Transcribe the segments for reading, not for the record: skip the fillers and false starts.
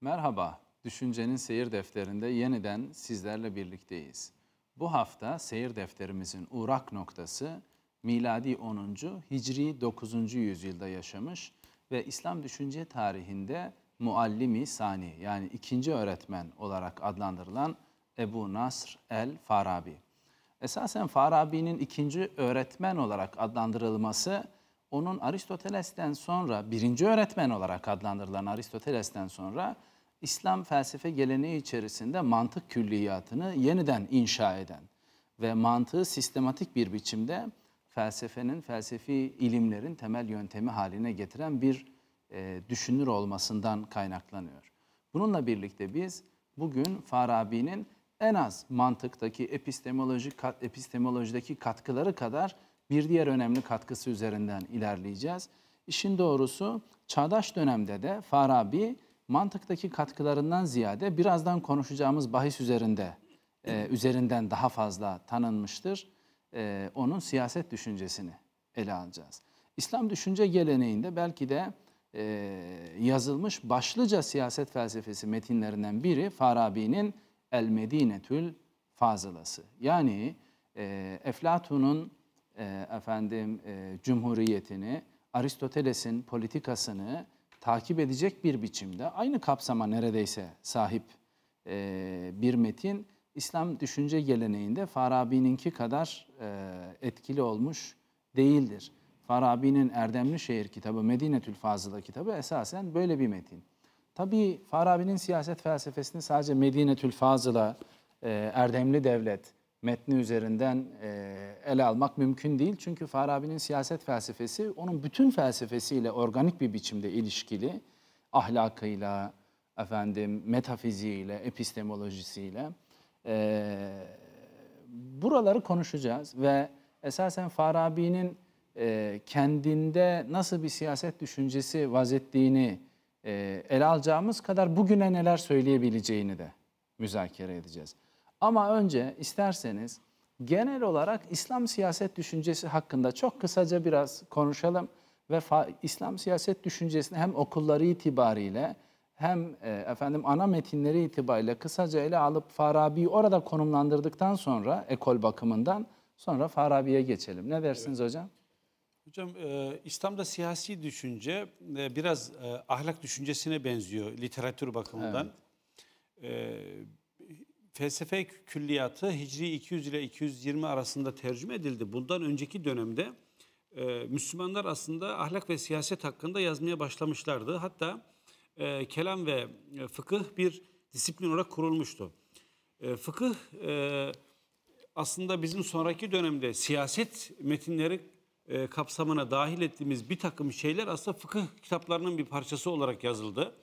Merhaba, Düşüncenin Seyir Defteri'nde yeniden sizlerle birlikteyiz. Bu hafta seyir defterimizin uğrak noktası miladi 10. hicri 9. yüzyılda yaşamış ve İslam düşünce tarihinde muallimi sani yani ikinci öğretmen olarak adlandırılan Ebu Nasr el Farabi. Esasen Farabi'nin ikinci öğretmen olarak adlandırılması onun Aristoteles'ten sonra birinci öğretmen olarak adlandırılan Aristoteles'ten sonra İslam felsefe geleneği içerisinde mantık külliyatını yeniden inşa eden ve mantığı sistematik bir biçimde felsefenin, felsefi ilimlerin temel yöntemi haline getiren bir düşünür olmasından kaynaklanıyor. Bununla birlikte biz bugün Farabi'nin en az mantıktaki epistemolojideki katkıları kadar bir diğer önemli katkısı üzerinden ilerleyeceğiz. İşin doğrusu çağdaş dönemde de Farabi mantıktaki katkılarından ziyade birazdan konuşacağımız bahis üzerinden daha fazla tanınmıştır. Onun siyaset düşüncesini ele alacağız. İslam düşünce geleneğinde belki de yazılmış başlıca siyaset felsefesi metinlerinden biri Farabi'nin El-Medinetü'l Fazılası. Yani Eflatun'un cumhuriyetini, Aristoteles'in politikasını takip edecek bir biçimde aynı kapsama neredeyse sahip bir metin İslam düşünce geleneğinde Farabi'ninki kadar etkili olmuş değildir. Farabi'nin Erdemli Şehir kitabı, Medinetü'l Fazıla kitabı esasen böyle bir metin. Tabii Farabi'nin siyaset felsefesini sadece Medinetü'l Fazıla, Erdemli Devlet metni üzerinden ele almak mümkün değil. Çünkü Farabi'nin siyaset felsefesi onun bütün felsefesiyle organik bir biçimde ilişkili. Ahlakıyla, metafiziğiyle, epistemolojisiyle. Buraları konuşacağız ve esasen Farabi'nin kendinde nasıl bir siyaset düşüncesi vaz ettiğini ele alacağımız kadar bugüne neler söyleyebileceğini de müzakere edeceğiz. Ama önce isterseniz genel olarak İslam siyaset düşüncesi hakkında çok kısaca biraz konuşalım ve İslam siyaset düşüncesini hem okulları itibariyle hem ana metinleri itibariyle kısaca ele alıp Farabi'yi orada konumlandırdıktan sonra ekol bakımından sonra Farabi'ye geçelim. Ne dersiniz hocam? Hocam İslam'da siyasi düşünce biraz ahlak düşüncesine benziyor literatür bakımından. Evet. Felsefe külliyatı Hicri 200 ile 220 arasında tercüme edildi. Bundan önceki dönemde Müslümanlar aslında ahlak ve siyaset hakkında yazmaya başlamışlardı. Hatta kelam ve fıkıh bir disiplin olarak kurulmuştu. Fıkıh aslında bizim sonraki dönemde siyaset metinleri kapsamına dahil ettiğimiz bir takım şeyler aslında fıkıh kitaplarının bir parçası olarak yazıldı.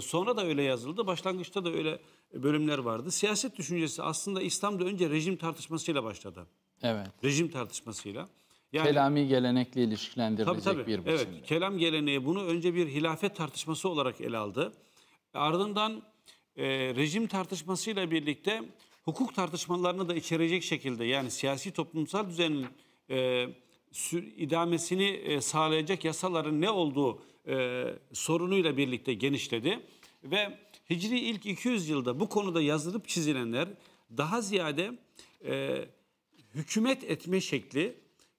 Sonra da öyle yazıldı, başlangıçta da öyle bölümler vardı. Siyaset düşüncesi aslında İslam'da önce rejim tartışmasıyla başladı. Evet. Rejim tartışmasıyla. Yani, kelami gelenekle ilişkilendirilecek bir biçimde. Evet, kelam geleneği bunu önce bir hilafet tartışması olarak ele aldı. Ardından rejim tartışmasıyla birlikte hukuk tartışmalarını da içerecek şekilde yani siyasi toplumsal düzenin idamesini sağlayacak yasaların ne olduğu sorunuyla birlikte genişledi. Ve Hicri ilk 200 yılda bu konuda yazılıp çizilenler daha ziyade hükümet etme şekli,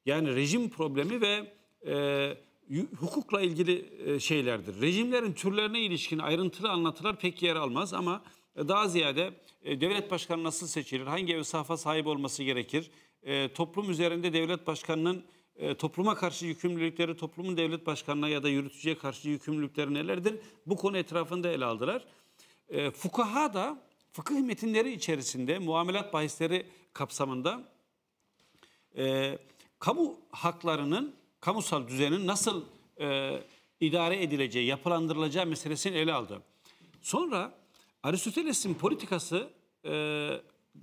yani rejim problemi ve hukukla ilgili şeylerdir. Rejimlerin türlerine ilişkin ayrıntılı anlatılar pek yer almaz ama daha ziyade devlet başkanı nasıl seçilir, hangi evsafa sahip olması gerekir, toplum üzerinde devlet başkanının topluma karşı yükümlülükleri, toplumun devlet başkanına ya da yürütücüye karşı yükümlülükleri nelerdir? Bu konu etrafında ele aldılar. Fukaha da fıkıh metinleri içerisinde, muamelat bahisleri kapsamında kamu haklarının, kamusal düzenin nasıl idare edileceği, yapılandırılacağı meselesini ele aldı. Sonra Aristoteles'in politikası,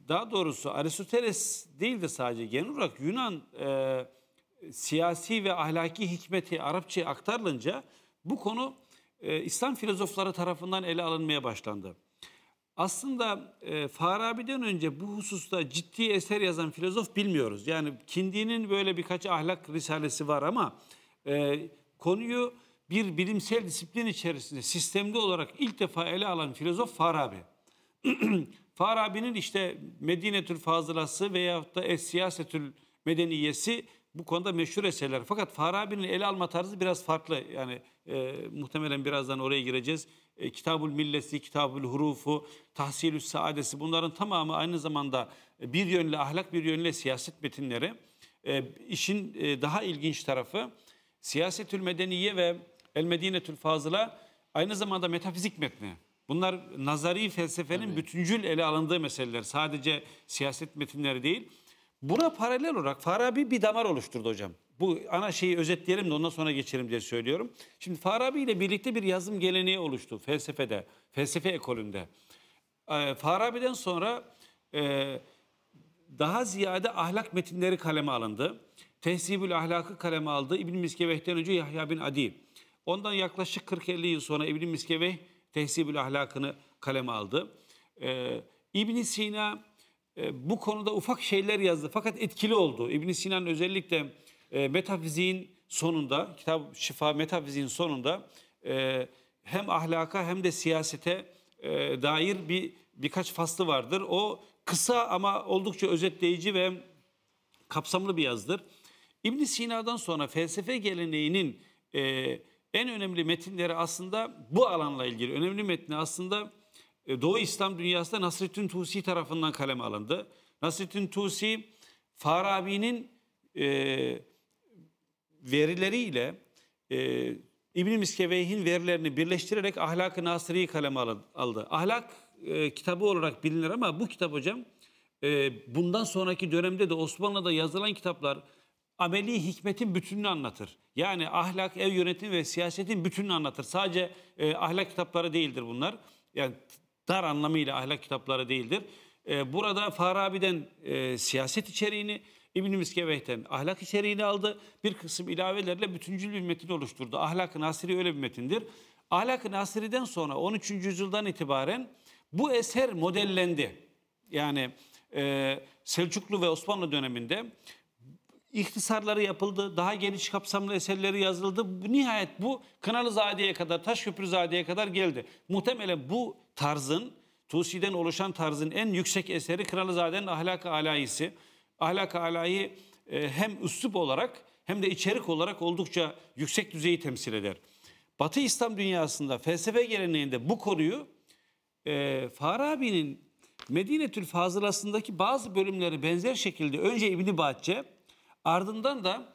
daha doğrusu Aristoteles değil de sadece genel olarak Yunan siyasi ve ahlaki hikmeti Arapçaya aktarılınca bu konu İslam filozofları tarafından ele alınmaya başlandı. Aslında Farabi'den önce bu hususta ciddi eser yazan filozof bilmiyoruz. Yani Kindi'nin böyle birkaç ahlak risalesi var ama konuyu bir bilimsel disiplin içerisinde sistemli olarak ilk defa ele alan filozof Farabi. Farabi'nin işte Medinetü'l Fazılası veyahut da es-Siyâsetü'l-Medeniyyesi bu konuda meşhur eserler. Fakat Farabi'nin ele alma tarzı biraz farklı. Yani muhtemelen birazdan oraya gireceğiz. Kitabül Millesi, Kitabül Hurufu, Tahsilü Saadesi, bunların tamamı aynı zamanda bir yönle ahlak, bir yönle siyaset metinleri. İşin daha ilginç tarafı Siyasetül Medeniye ve El-Medinetü'l Fazıla aynı zamanda metafizik metni. Bunlar nazari felsefenin bütüncül ele alındığı meseleler. Sadece siyaset metinleri değil. Buna paralel olarak Farabi bir damar oluşturdu hocam. Bu ana şeyi özetleyelim de ondan sonra geçelim diye söylüyorum. Şimdi Farabi ile birlikte bir yazım geleneği oluştu felsefede, felsefe ekolünde. Farabi'den sonra daha ziyade ahlak metinleri kaleme alındı. Tehzibül Ahlakı kaleme aldı. İbn Miskeveyh'ten önce Yahya bin Adi. Ondan yaklaşık 40-50 yıl sonra İbn Miskeveyh Tehzibül Ahlakı'nı kaleme aldı. İbn Sina bu konuda ufak şeyler yazdı fakat etkili oldu. İbn Sina'nın özellikle metafiziğin sonunda, kitap şifa metafiziğin sonunda hem ahlaka hem de siyasete dair birkaç faslı vardır. O kısa ama oldukça özetleyici ve kapsamlı bir yazıdır. İbn Sina'dan sonra felsefe geleneğinin en önemli metinleri aslında bu alanla ilgili önemli metni aslında Doğu İslam dünyasında Nasîrüddin Tûsî tarafından kaleme alındı. Nasîrüddin Tûsî Farabi'nin verileriyle İbn Miskeveyh'in verilerini birleştirerek Ahlak-ı Nasri'yi kaleme aldı. Ahlak kitabı olarak bilinir ama bu kitap hocam bundan sonraki dönemde de Osmanlı'da yazılan kitaplar ameli hikmetin bütününü anlatır. Yani ahlak, ev yönetimi ve siyasetin bütününü anlatır. Sadece ahlak kitapları değildir bunlar. Yani dar anlamıyla ahlak kitapları değildir. Burada Farabi'den siyaset içeriğini, İbn Miskeveyh'ten ahlak içeriğini aldı. Bir kısım ilavelerle bütüncül bir metin oluşturdu. Ahlak-ı Nasri öyle bir metindir. Ahlak-ı Nasri'den sonra 13. yüzyıldan itibaren bu eser modellendi. Yani Selçuklu ve Osmanlı döneminde ihtisarları yapıldı, daha geniş kapsamlı eserleri yazıldı. Nihayet bu Kralızade'ye kadar, Taşköprü Zade'ye kadar geldi. Muhtemelen bu tarzın, Tusi'den oluşan tarzın en yüksek eseri Kralızade'nin Ahlak-ı Alâî'si. Ahlak-ı Alâî hem üslup olarak hem de içerik olarak oldukça yüksek düzeyi temsil eder. Batı İslam dünyasında felsefe geleneğinde bu konuyu Farabi'nin Medinetü'l Fazılası'ndaki bazı bölümleri benzer şekilde önce İbn Bâcce, ardından da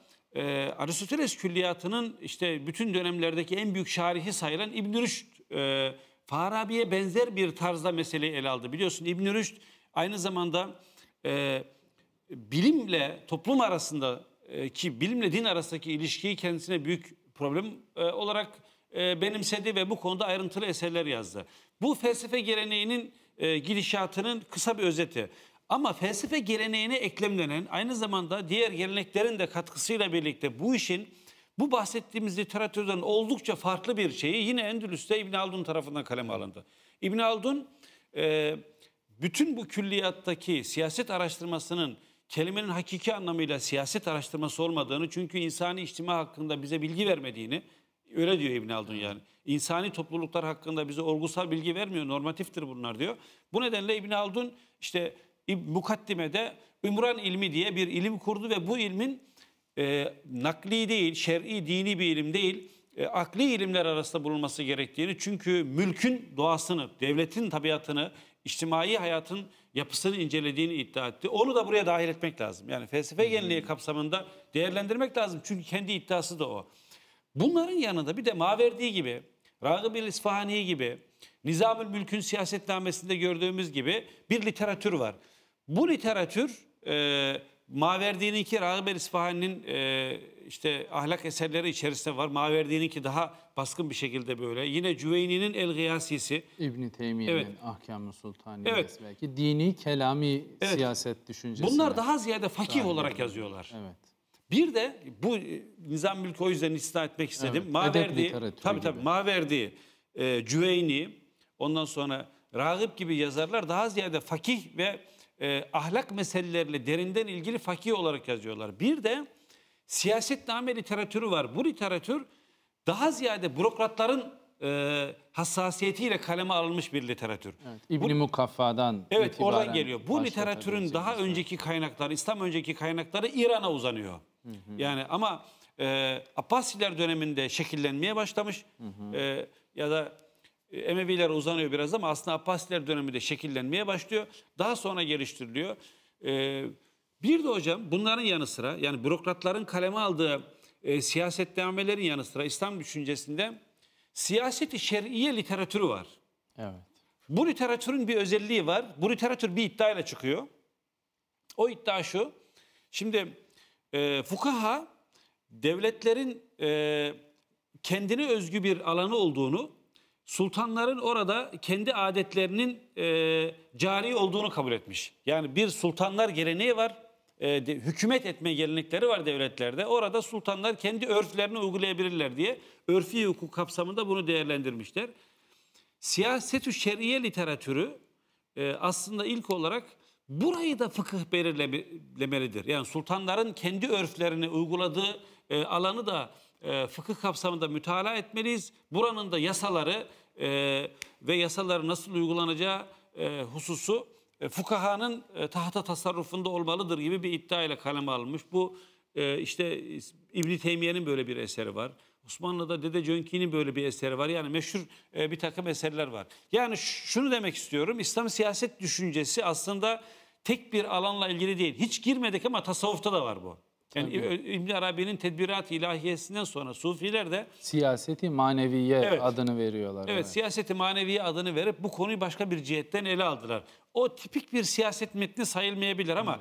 Aristoteles külliyatının işte bütün dönemlerdeki en büyük şarihi sayılan İbn Rüşd Farabi'ye benzer bir tarzda meseleyi ele aldı. Biliyorsun İbn Rüşd aynı zamanda bilimle toplum arasında ki bilimle din arasındaki ilişkiyi kendisine büyük problem olarak benimsedi ve bu konuda ayrıntılı eserler yazdı. Bu felsefe geleneğinin gidişatının kısa bir özeti. Ama felsefe geleneğine eklemlenen aynı zamanda diğer geleneklerin de katkısıyla birlikte bu işin bu bahsettiğimiz literatürden oldukça farklı bir şeyi yine Endülüs'te İbn Haldun tarafından kaleme alındı. İbn Haldun bütün bu külliyattaki siyaset araştırmasının kelimenin hakiki anlamıyla siyaset araştırması olmadığını, çünkü insani içtima hakkında bize bilgi vermediğini, öyle diyor İbn Haldun yani. İnsani topluluklar hakkında bize olgusal bilgi vermiyor, normatiftir bunlar diyor. Bu nedenle İbn Haldun işte mukaddime'de Ümran ilmi diye bir ilim kurdu ve bu ilmin nakli değil, şer'i, dini bir ilim değil, akli ilimler arasında bulunması gerektiğini, çünkü mülkün doğasını, devletin tabiatını, içtimai hayatın yapısını incelediğini iddia etti. Onu da buraya dahil etmek lazım. Yani felsefe geleneği kapsamında değerlendirmek lazım. Çünkü kendi iddiası da o. Bunların yanında bir de Maverdi gibi, Ragıb el-İsfahani gibi, Nizam-ül Mülk'ün siyasetnamesinde gördüğümüz gibi bir literatür var. Bu literatür Maverdi'ninki, Ragıb el-İsfahani'nin işte ahlak eserleri içerisinde var. Maverdi'ninki daha baskın bir şekilde böyle. Yine Cüveyni'nin El-Giyasisi. İbni Teymiye'nin Ahkam-ı Sultani'nin belki dini, kelami siyaset düşüncesi. Bunlar daha ziyade fakih olarak yazıyorlar. Evet. Bir de bu Nizam-ül Mülk'ü o yüzden istisna etmek istedim. Maverdi, tabii Maverdi, Cüveyni, ondan sonra Ragıb gibi yazarlar daha ziyade fakih ve ahlak meseleleriyle derinden ilgili fakih olarak yazıyorlar. Bir de siyasetname literatürü var. Bu literatür daha ziyade bürokratların hassasiyetiyle kaleme alınmış bir literatür. Evet, İbn-i Mukaffa'dan. Evet, oradan geliyor. Bu literatürün daha önceki kaynakları, İslam önceki kaynakları İran'a uzanıyor. Hı hı. Yani ama Abbasiler döneminde şekillenmeye başlamış. Hı hı. Ya da Emevilere uzanıyor biraz ama aslında Abbasiler döneminde şekillenmeye başlıyor. Daha sonra geliştiriliyor. Bir de hocam bunların yanı sıra, yani bürokratların kaleme aldığı siyasetnamelerin yanı sıra İslam düşüncesinde siyaset-i şer'iye literatürü var. Evet. Bu literatürün bir özelliği var. Bu literatür bir iddiayla çıkıyor. O iddia şu. Şimdi fukaha devletlerin kendine özgü bir alanı olduğunu, sultanların orada kendi adetlerinin cari olduğunu kabul etmiş. Yani bir sultanlar geleneği var. Hükümet etme gelenekleri var devletlerde. Orada sultanlar kendi örflerini uygulayabilirler diye örfi hukuk kapsamında bunu değerlendirmişler. Siyaset-ü şer'iye literatürü aslında ilk olarak burayı da fıkıh belirlemelidir. Yani sultanların kendi örflerini uyguladığı alanı da fıkıh kapsamında mütalaa etmeliyiz. Buranın da yasaları ve yasaları nasıl uygulanacağı hususu fukahanın tahta tasarrufunda olmalıdır gibi bir iddia ile kaleme alınmış. Bu işte İbni Teymiye'nin böyle bir eseri var. Osmanlı'da Dede Cöngî'nin böyle bir eseri var. Yani meşhur bir takım eserler var. Yani şunu demek istiyorum. İslam siyaset düşüncesi aslında tek bir alanla ilgili değil. Hiç girmedik ama tasavvufta da var bu. Yani İbn Arabi'nin Tedbirat-ı İlahiyesinden sonra Sufiler de siyaseti maneviye adını veriyorlar. Evet, siyaseti maneviye adını verip bu konuyu başka bir cihetten ele aldılar. O tipik bir siyaset metni sayılmayabilir ama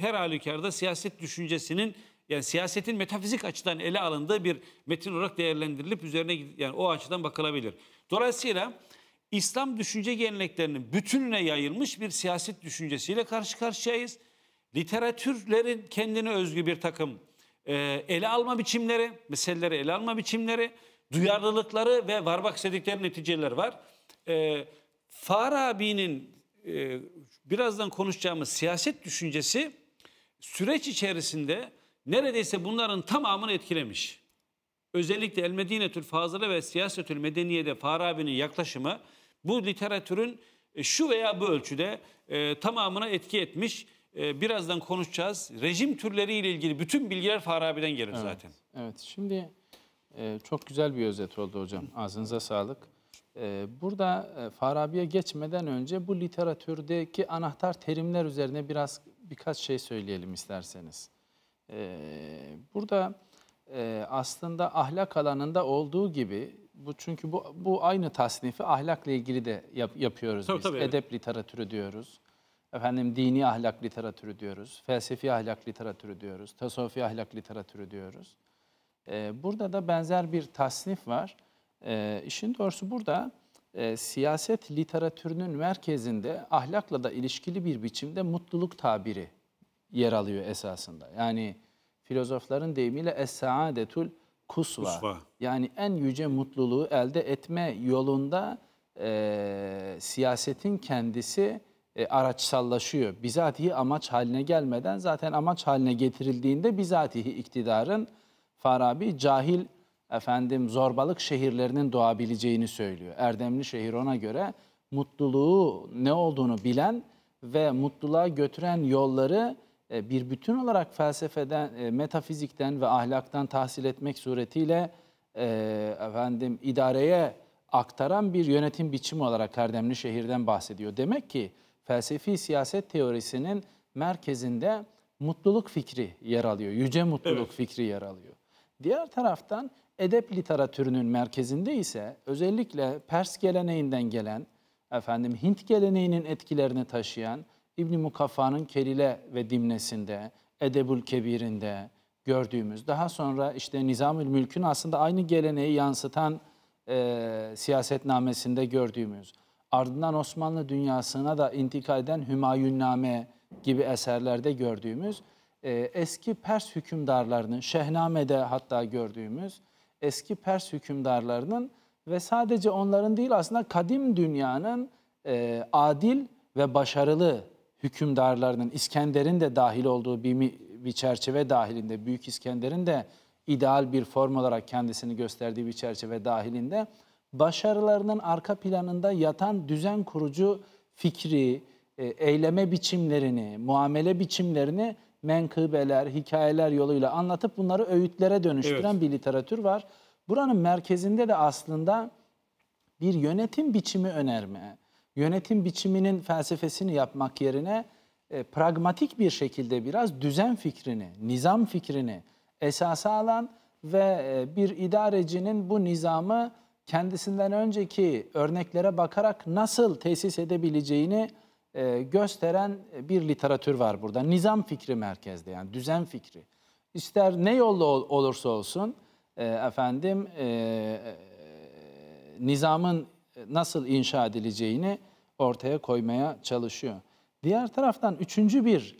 her halükarda siyaset düşüncesinin, yani siyasetin metafizik açıdan ele alındığı bir metin olarak değerlendirilip üzerine, yani o açıdan bakılabilir. Dolayısıyla İslam düşünce geleneklerinin bütününe yayılmış bir siyaset düşüncesiyle karşı karşıyayız. Literatürlerin kendine özgü bir takım ele alma biçimleri, meseleleri ele alma biçimleri, duyarlılıkları ve varmak istedikleri neticeler var. Farabi'nin birazdan konuşacağımız siyaset düşüncesi süreç içerisinde neredeyse bunların tamamını etkilemiş. Özellikle El-Medinetü'l Fazılası ve Es-Siyâsetü'l-Medeniyye'de Farabi'nin yaklaşımı bu literatürün şu veya bu ölçüde tamamına etki etmiş. Birazdan konuşacağız. Rejim türleriyle ilgili bütün bilgiler Farabi'den gelir zaten. Evet, şimdi çok güzel bir özet oldu hocam. Ağzınıza sağlık. Burada Farabi'ye geçmeden önce bu literatürdeki anahtar terimler üzerine birkaç şey söyleyelim isterseniz. Burada aslında ahlak alanında olduğu gibi, çünkü bu aynı tasnifi ahlakla ilgili de yapıyoruz tabii, biz. Tabii, edep literatürü diyoruz. Efendim, dini ahlak literatürü diyoruz, felsefi ahlak literatürü diyoruz, tasavvufi ahlak literatürü diyoruz. Burada da benzer bir tasnif var. İşin doğrusu burada siyaset literatürünün merkezinde ahlakla da ilişkili bir biçimde mutluluk tabiri yer alıyor esasında. Yani filozofların deyimiyle es-Siyâsetü'l-Kusva, yani en yüce mutluluğu elde etme yolunda siyasetin kendisi araçsallaşıyor. Bizatihi amaç haline gelmeden, zaten amaç haline getirildiğinde bizatihi iktidarın, Farabi cahil zorbalık şehirlerinin doğabileceğini söylüyor. Erdemli Şehir ona göre mutluluğu ne olduğunu bilen ve mutluluğa götüren yolları bir bütün olarak felsefeden, metafizikten ve ahlaktan tahsil etmek suretiyle idareye aktaran bir yönetim biçimi olarak Erdemli Şehir'den bahsediyor. Demek ki felsefi siyaset teorisinin merkezinde mutluluk fikri yer alıyor. Yüce mutluluk fikri yer alıyor. Diğer taraftan edep literatürünün merkezinde ise özellikle Pers geleneğinden gelen, Hint geleneğinin etkilerini taşıyan İbn Mukaffa'nın Kelile ve Dimnesinde, Edebül Kebir'inde gördüğümüz, daha sonra işte Nizam-ül Mülk'ün aslında aynı geleneği yansıtan siyasetnamesinde gördüğümüz, ardından Osmanlı dünyasına da intikal eden Hümayunname gibi eserlerde gördüğümüz, eski Pers hükümdarlarının, Şehname'de hatta gördüğümüz eski Pers hükümdarlarının ve sadece onların değil aslında kadim dünyanın adil ve başarılı hükümdarlarının, İskender'in de dahil olduğu bir çerçeve dahilinde, Büyük İskender'in de ideal bir form olarak kendisini gösterdiği bir çerçeve dahilinde başarılarının arka planında yatan düzen kurucu fikri, eyleme biçimlerini, muamele biçimlerini menkıbeler, hikayeler yoluyla anlatıp bunları öğütlere dönüştüren bir literatür var. Buranın merkezinde de aslında bir yönetim biçimi önerme, yönetim biçiminin felsefesini yapmak yerine pragmatik bir şekilde biraz düzen fikrini, nizam fikrini esasa alan ve bir idarecinin bu nizamı kendisinden önceki örneklere bakarak nasıl tesis edebileceğini gösteren bir literatür var burada. Nizam fikri merkezde, yani düzen fikri. İster ne yolla olursa olsun efendim nizamın nasıl inşa edileceğini ortaya koymaya çalışıyor. Diğer taraftan üçüncü bir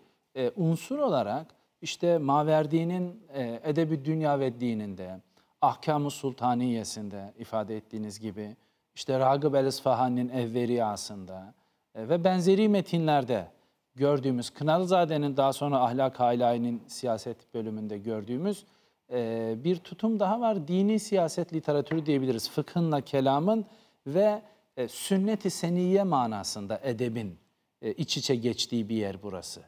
unsur olarak işte Maverdi'nin Edeb-i Dünya ve Dininde, Ahkam-ı Sultaniyesinde ifade ettiğiniz gibi, işte Ragıb el-İsfahani'nin Evveriyasında ve benzeri metinlerde gördüğümüz, Kralızade'nin daha sonra Ahlak-ı Alâî'nin siyaset bölümünde gördüğümüz bir tutum daha var. Dini siyaset literatürü diyebiliriz. Fıkhınla kelamın ve sünnet-i seniyye manasında edebin iç içe geçtiği bir yer burası.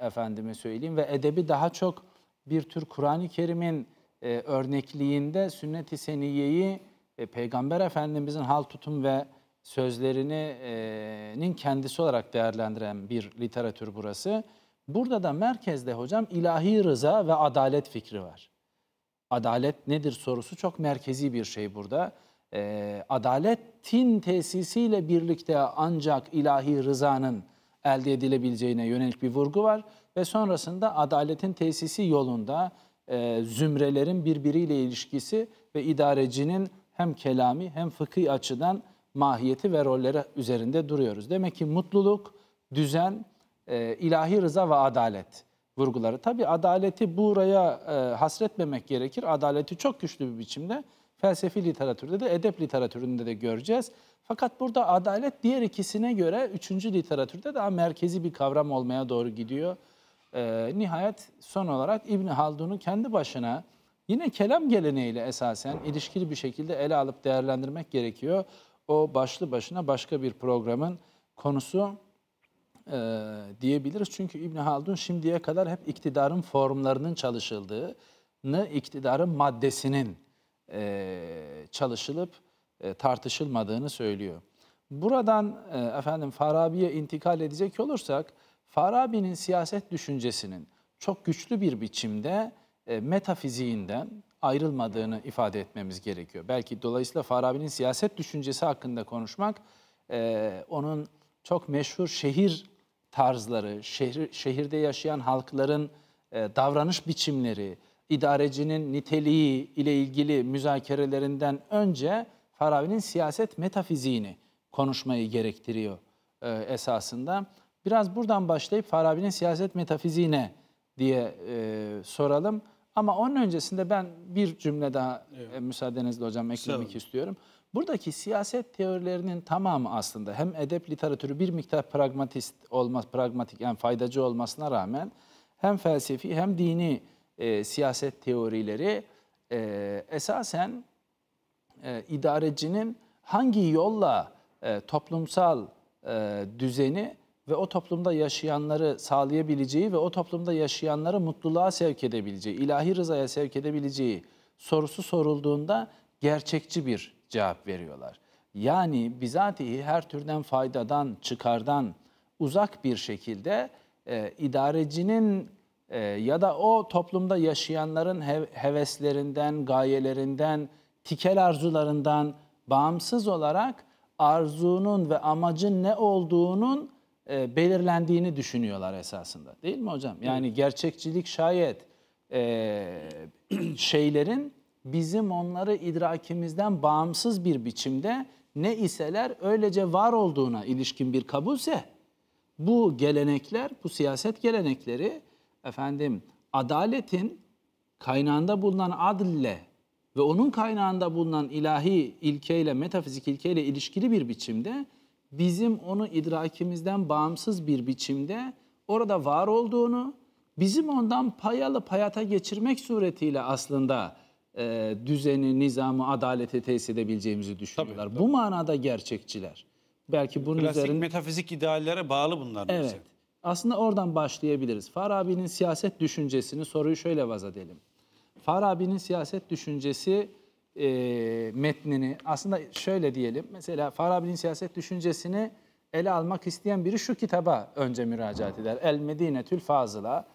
Efendime söyleyeyim, ve edebi daha çok bir tür Kur'an-ı Kerim'in örnekliğinde sünnet-i seniyyeyi Peygamber Efendimiz'in hal, tutum ve sözlerinin kendisi olarak değerlendiren bir literatür burası. Burada da merkezde hocam ilahi rıza ve adalet fikri var. Adalet nedir sorusu çok merkezi bir şey burada. Adaletin tesisiyle birlikte ancak ilahi rızanın elde edilebileceğine yönelik bir vurgu var. Ve sonrasında adaletin tesisi yolunda zümrelerin birbiriyle ilişkisi ve idarecinin hem kelami hem fıkhi açıdan mahiyeti ve rolleri üzerinde duruyoruz. Demek ki mutluluk, düzen, ilahi rıza ve adalet vurguları. Tabii adaleti buraya hasretmemek gerekir. Adaleti çok güçlü bir biçimde felsefi literatürde de, edep literatüründe de göreceğiz. Fakat burada adalet diğer ikisine göre üçüncü literatürde daha merkezi bir kavram olmaya doğru gidiyor. Nihayet son olarak İbn Haldun'u kendi başına yine kelam geleneğiyle esasen ilişkili bir şekilde ele alıp değerlendirmek gerekiyor. O başlı başına başka bir programın konusu diyebiliriz. Çünkü İbn Haldun şimdiye kadar hep iktidarın formlarının çalışıldığını, iktidarın maddesinin çalışılıp tartışılmadığını söylüyor. Buradan efendim Farabi'ye intikal edecek olursak, Farabi'nin siyaset düşüncesinin çok güçlü bir biçimde metafiziğinden ayrılmadığını ifade etmemiz gerekiyor. Belki dolayısıyla Farabi'nin siyaset düşüncesi hakkında konuşmak, onun çok meşhur şehir tarzları, şehirde yaşayan halkların davranış biçimleri, idarecinin niteliği ile ilgili müzakerelerinden önce Farabi'nin siyaset metafiziğini konuşmayı gerektiriyor esasında. Biraz buradan başlayıp Farabi'nin siyaset metafiziğine diye soralım. Ama onun öncesinde ben bir cümle daha müsaadenizle hocam eklemek istiyorum. Buradaki siyaset teorilerinin tamamı aslında hem edep literatürü bir miktar pragmatist olması, pragmatik yani faydacı olmasına rağmen hem felsefi hem dini siyaset teorileri esasen idarecinin hangi yolla toplumsal düzeni ve o toplumda yaşayanları sağlayabileceği ve o toplumda yaşayanları mutluluğa sevk edebileceği, ilahi rızaya sevk edebileceği sorusu sorulduğunda gerçekçi bir cevap veriyorlar. Yani bizatihi her türden faydadan, çıkardan uzak bir şekilde idarecinin ya da o toplumda yaşayanların heveslerinden, gayelerinden, tikel arzularından bağımsız olarak arzunun ve amacın ne olduğunun belirlendiğini düşünüyorlar esasında. Değil mi hocam? Yani gerçekçilik şayet şeylerin bizim onları idrakimizden bağımsız bir biçimde ne iseler öylece var olduğuna ilişkin bir kabulse, bu gelenekler, bu siyaset gelenekleri efendim adaletin kaynağında bulunan adille ve onun kaynağında bulunan ilahi ilkeyle, metafizik ilkeyle ilişkili bir biçimde bizim onu idrakimizden bağımsız bir biçimde orada var olduğunu bizim ondan pay alıp hayata geçirmek suretiyle aslında düzeni, nizamı, adaleti tesis edebileceğimizi düşünüyorlar. Tabii. Bu manada gerçekçiler. Belki bunun klasik üzerine... metafizik ideallere bağlı bunlar. Evet. Mesela. Aslında oradan başlayabiliriz. Farabi'nin siyaset düşüncesini, soruyu şöyle vaz edelim. Farabi'nin siyaset düşüncesi metnini aslında şöyle diyelim. Mesela Farabi'nin siyaset düşüncesini ele almak isteyen biri şu kitaba önce müracaat eder. El-Medinetü'l Fazıla,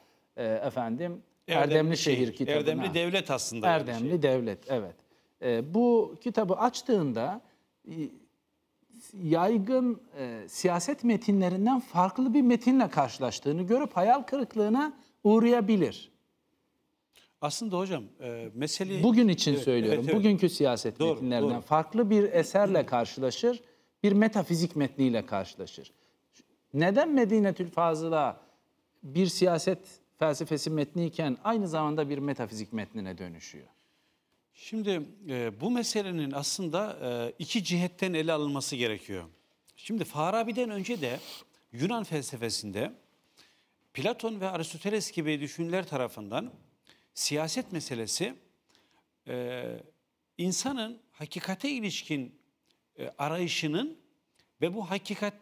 Erdemli Şehir kitabına. Erdemli Devlet aslında. Erdemli şey. Devlet, evet. Bu kitabı açtığında yaygın siyaset metinlerinden farklı bir metinle karşılaştığını görüp hayal kırıklığına uğrayabilir. Aslında hocam mesele... Bugün için söylüyorum. Evet, evet. Bugünkü siyaset metinlerinden farklı bir eserle karşılaşır, bir metafizik metniyle karşılaşır. Neden Medinetü'l Fazıla bir siyaset felsefesi metniyken aynı zamanda bir metafizik metnine dönüşüyor? Şimdi bu meselenin aslında iki cihetten ele alınması gerekiyor. Şimdi Farabi'den önce de Yunan felsefesinde Platon ve Aristoteles gibi düşünürler tarafından siyaset meselesi insanın hakikate ilişkin arayışının ve bu hakikat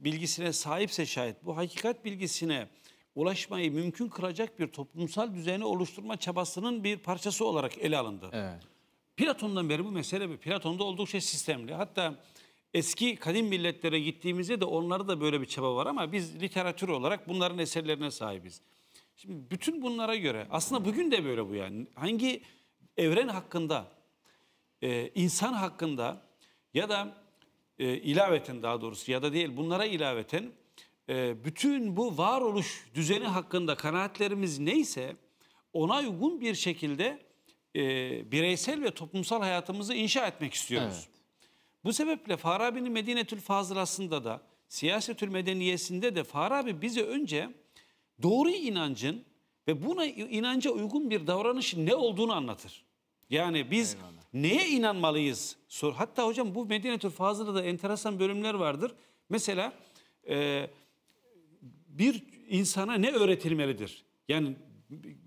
bilgisine sahipse şayet bu hakikat bilgisine ulaşmayı mümkün kılacak bir toplumsal düzeni oluşturma çabasının bir parçası olarak ele alındı. Evet. Platon'dan beri bu mesele Platon'da oldukça sistemli. Hatta eski kadim milletlere gittiğimizde de onlarda da böyle bir çaba var ama biz literatür olarak bunların eserlerine sahibiz. Şimdi bütün bunlara göre aslında bugün de böyle bu yani. Hangi evren hakkında, insan hakkında ya da ilaveten daha doğrusu ya da değil bunlara ilaveten bütün bu varoluş düzeni hakkında kanaatlerimiz neyse ona uygun bir şekilde bireysel ve toplumsal hayatımızı inşa etmek istiyoruz. Evet. Bu sebeple Farabi'nin Medinetü'l Fazılası'nda da Siyasetül Medeniyesinde de Farabi bize önce doğru inancın ve buna inanca uygun bir davranışın ne olduğunu anlatır. Yani biz eyvallah. Neye inanmalıyız? Hatta hocam bu Medinetü'l Fazıla'da da enteresan bölümler vardır. Mesela bir insana ne öğretilmelidir? Yani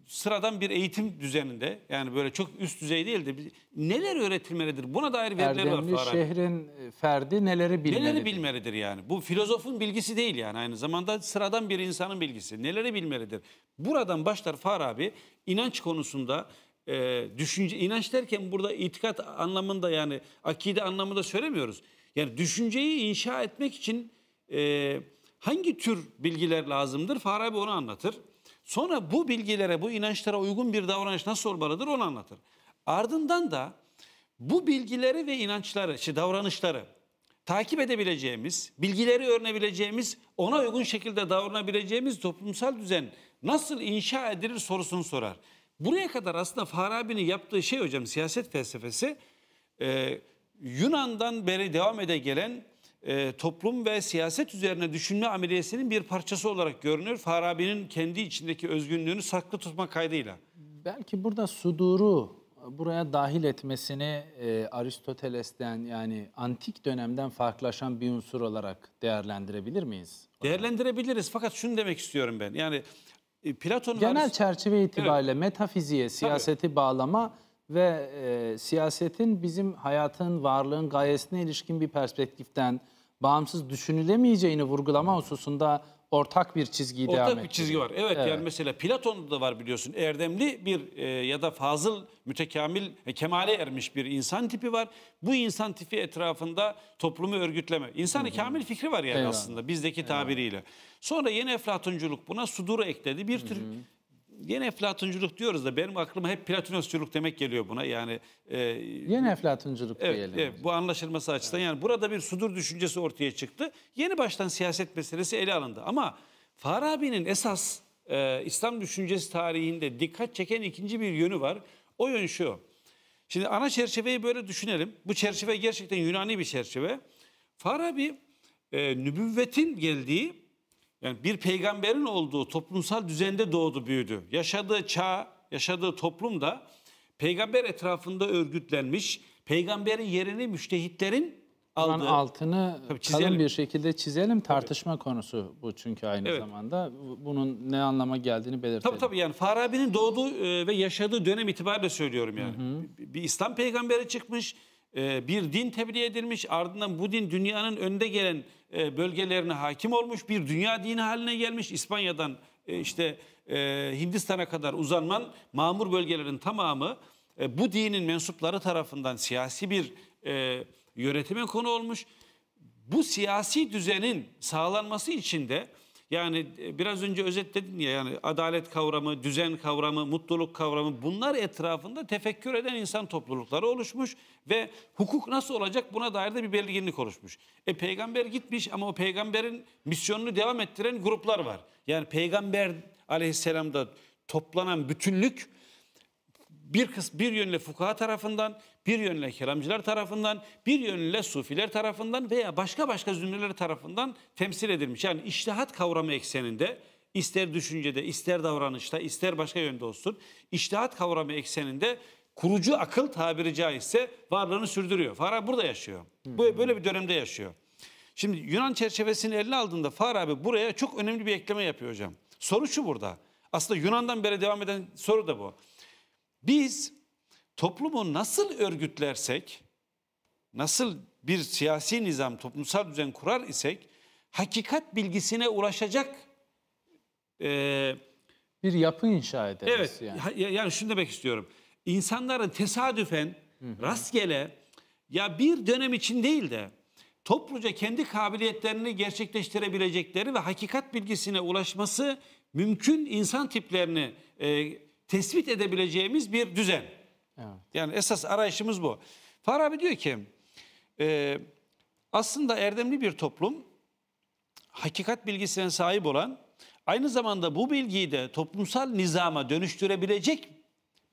sıradan bir eğitim düzeninde yani böyle çok üst düzey değil de neler öğretilmelidir? Buna dair veriler Erdemli var. Erdemli şehrin ferdi neleri bilmelidir? Neleri bilmelidir yani? Bu filozofun bilgisi değil yani aynı zamanda sıradan bir insanın bilgisi. Neleri bilmelidir? Buradan başlar Farabi inanç konusunda düşünce, inanç derken burada itikat anlamında yani akide anlamında söylemiyoruz. Yani düşünceyi inşa etmek için hangi tür bilgiler lazımdır? Farabi onu anlatır. Sonra bu bilgilere, bu inançlara uygun bir davranış nasıl olmalıdır onu anlatır. Ardından da bu bilgileri ve inançları, davranışları takip edebileceğimiz, bilgileri öğrenebileceğimiz, ona uygun şekilde davranabileceğimiz toplumsal düzen nasıl inşa edilir sorusunu sorar. Buraya kadar aslında Farabi'nin yaptığı şey hocam siyaset felsefesi Yunan'dan beri devam ede gelen toplum ve siyaset üzerine düşünme ameliyesinin bir parçası olarak görünür. Farabi'nin kendi içindeki özgünlüğünü saklı tutma kaydıyla. Belki burada suduru buraya dahil etmesini Aristoteles'ten yani antik dönemden farklılaşan bir unsur olarak değerlendirebilir miyiz? Değerlendirebiliriz fakat şunu demek istiyorum ben yani... Platon genel çerçeve itibariyle evet. Metafiziğe, siyaseti tabii. Bağlama ve siyasetin bizim hayatın, varlığın gayesine ilişkin bir perspektiften bağımsız düşünülemeyeceğini vurgulama hususunda ortak bir çizgiyi devam ediyor. Ortak bir çizgi var. Evet, evet yani mesela Platon'da da var biliyorsun. Erdemli bir ya da fazıl, mütekamil, kemale ermiş bir insan tipi var. Bu insan tipi etrafında toplumu örgütleme. İnsan-ı kamil fikri var yani eyvallah. Aslında bizdeki tabiriyle. Sonra yeni Eflatunculuk buna suduru ekledi. Bir tür yeni Eflatunculuk diyoruz da benim aklıma hep Platonosculuk demek geliyor buna. Yani yeni Eflatunculuk evet, diyelim. Evet, bu anlaşılması açısından yani burada bir sudur düşüncesi ortaya çıktı. Yeni baştan siyaset meselesi ele alındı. Ama Farabi'nin esas İslam düşüncesi tarihinde dikkat çeken ikinci bir yönü var. O yön şu. Şimdi ana çerçeveyi böyle düşünelim. Bu çerçeve gerçekten Yunani bir çerçeve. Farabi nübüvvetin geldiği yani bir peygamberin olduğu toplumsal düzende doğdu, büyüdü. Yaşadığı çağ, yaşadığı toplum da peygamber etrafında örgütlenmiş, peygamberin yerini müştehitlerin Bunun altını kalın bir şekilde çizelim. Tartışma konusu bu çünkü aynı zamanda. Bunun ne anlama geldiğini belirtelim. Tabii yani Farabi'nin doğduğu ve yaşadığı dönem itibariyle söylüyorum yani. Bir İslam peygamberi çıkmış, bir din tebliğ edilmiş, ardından bu din dünyanın önde gelen bölgelerine hakim olmuş, bir dünya dini haline gelmiş. İspanya'dan işte Hindistan'a kadar uzanman mamur bölgelerin tamamı bu dinin mensupları tarafından siyasi bir yönetime konu olmuş. Bu siyasi düzenin sağlanması için de yani biraz önce özetledin ya, yani adalet kavramı, düzen kavramı, mutluluk kavramı, bunlar etrafında tefekkür eden insan toplulukları oluşmuş ve hukuk nasıl olacak buna dair de bir belirginlik oluşmuş. Peygamber gitmiş ama o peygamberin misyonunu devam ettiren gruplar var. Yani peygamber aleyhisselamda toplanan bütünlük bir yönle fukaha tarafından, bir yönle kelamcılar tarafından, bir yönle sufiler tarafından veya başka zümreler tarafından temsil edilmiş. Yani içtihat kavramı ekseninde, ister düşüncede, ister davranışta, ister başka yönde olsun, içtihat kavramı ekseninde kurucu akıl tabiri caizse varlığını sürdürüyor. Farabi burada yaşıyor. Böyle bir dönemde yaşıyor. Şimdi Yunan çerçevesini eline aldığında Farabi buraya çok önemli bir ekleme yapıyor hocam. Soru şu burada. Aslında Yunan'dan beri devam eden soru da bu. Biz toplumu nasıl örgütlersek, nasıl bir siyasi nizam, toplumsal düzen kurar isek, hakikat bilgisine ulaşacak bir yapı inşa ederiz. Evet, yani şunu demek istiyorum. İnsanların tesadüfen, rastgele, ya bir dönem için değil de topluca kendi kabiliyetlerini gerçekleştirebilecekleri ve hakikat bilgisine ulaşması mümkün insan tiplerini tespit edebileceğimiz bir düzen. Evet. Yani esas arayışımız bu. Farabi diyor ki aslında erdemli bir toplum hakikat bilgisine sahip olan, aynı zamanda bu bilgiyi de toplumsal nizama dönüştürebilecek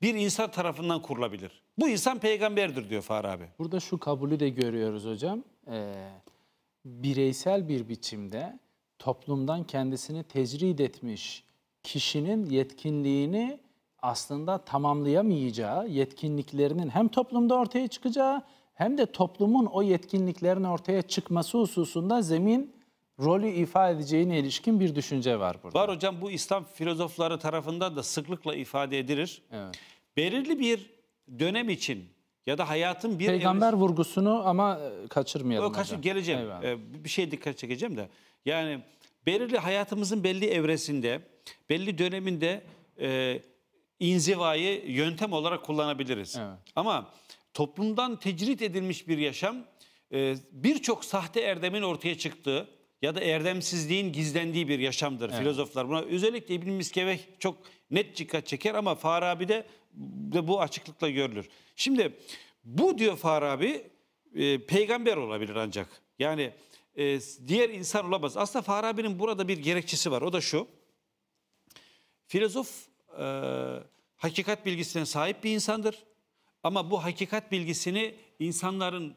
bir insan tarafından kurulabilir. Bu insan peygamberdir diyor Farabi. Burada şu kabulü de görüyoruz hocam. Bireysel bir biçimde toplumdan kendisini tecrid etmiş kişinin yetkinliğini aslında tamamlayamayacağı, yetkinliklerinin hem toplumda ortaya çıkacağı hem de toplumun o yetkinliklerin ortaya çıkması hususunda zemin rolü ifade edeceğine ilişkin bir düşünce var burada. Var hocam, bu İslam filozofları tarafından da sıklıkla ifade edilir. Evet. Belirli bir dönem için ya da hayatın bir... Peygamber vurgusunu ama kaçırmayalım. Geleceğim. Eyvallah. Bir şey dikkat çekeceğim de. Yani belirli hayatımızın belli evresinde, belli döneminde... inzivayı yöntem olarak kullanabiliriz. Evet. Ama toplumdan tecrit edilmiş bir yaşam birçok sahte erdemin ortaya çıktığı ya da erdemsizliğin gizlendiği bir yaşamdır. Evet. Filozoflar buna özellikle İbn Miskeveyh çok net dikkat çeker ama Farabi'de de bu açıklıkla görülür. Şimdi bu diyor Farabi peygamber olabilir ancak. Yani diğer insan olamaz. Aslında Farabi'nin burada bir gerekçesi var. O da şu. Filozof hakikat bilgisine sahip bir insandır. Ama bu hakikat bilgisini insanların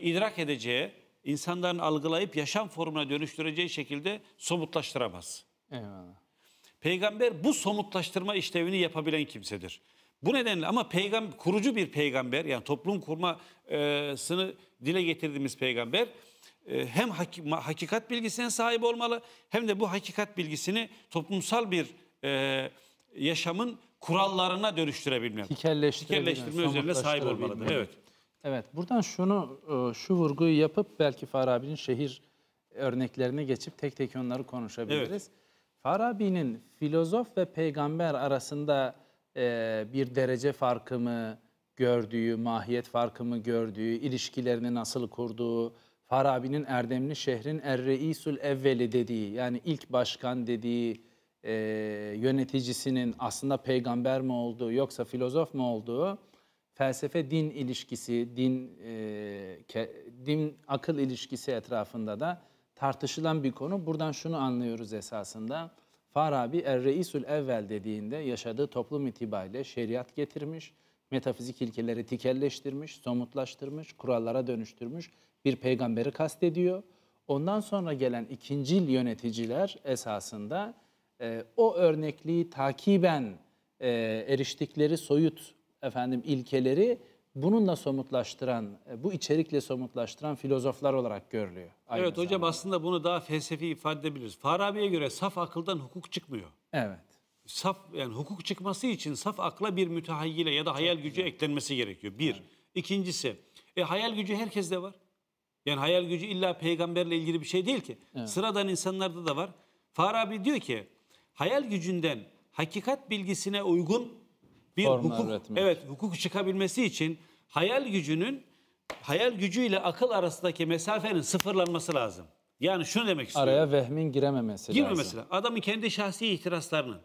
idrak edeceği, insanların algılayıp yaşam formuna dönüştüreceği şekilde somutlaştıramaz. Eyvallah. Peygamber bu somutlaştırma işlevini yapabilen kimsedir. Bu nedenle ama kurucu bir peygamber, yani toplum kurmasını dile getirdiğimiz peygamber hem hakikat bilgisine sahip olmalı hem de bu hakikat bilgisini toplumsal bir yaşamın kurallarına dönüştürebilmek. Tikelleştirme üzerine sahip olmalıdır. Evet. Evet. Buradan şu vurguyu yapıp belki Farabi'nin şehir örneklerine geçip tek tek onları konuşabiliriz. Evet. Farabi'nin filozof ve peygamber arasında bir derece farkı mı gördüğü, mahiyet farkı mı gördüğü, ilişkilerini nasıl kurduğu, Farabi'nin Erdemli Şehrin Er-Reisül Evveli dediği, yani ilk başkan dediği, yöneticisinin aslında peygamber mi olduğu yoksa filozof mu olduğu, felsefe din ilişkisi, din akıl ilişkisi etrafında da tartışılan bir konu. Buradan şunu anlıyoruz esasında. Farabi Er-Reisül Evvel dediğinde yaşadığı toplum itibariyle şeriat getirmiş, metafizik ilkeleri tikelleştirmiş, somutlaştırmış, kurallara dönüştürmüş bir peygamberi kastediyor. Ondan sonra gelen ikincil yöneticiler esasında o örnekliği takiben eriştikleri soyut ilkeleri bununla somutlaştıran, bu içerikle somutlaştıran filozoflar olarak görülüyor. Evet hocam, aslında bunu daha felsefi ifade edebiliriz. Farabi'ye göre saf akıldan hukuk çıkmıyor. Evet. Saf, yani hukuk çıkması için saf akla bir mütehayyile ya da hayal gücü eklenmesi gerekiyor. Bir. Evet. İkincisi, hayal gücü herkeste var. Yani hayal gücü illa peygamberle ilgili bir şey değil ki. Evet. Sıradan insanlarda da var. Farabi diyor ki, hayal gücünden hakikat bilgisine uygun bir hukuk çıkabilmesi için hayal gücüyle akıl arasındaki mesafenin sıfırlanması lazım. Yani şunu demek istiyorum. Araya vehmin girmemesi lazım. Adamın kendi şahsi ihtiraslarını,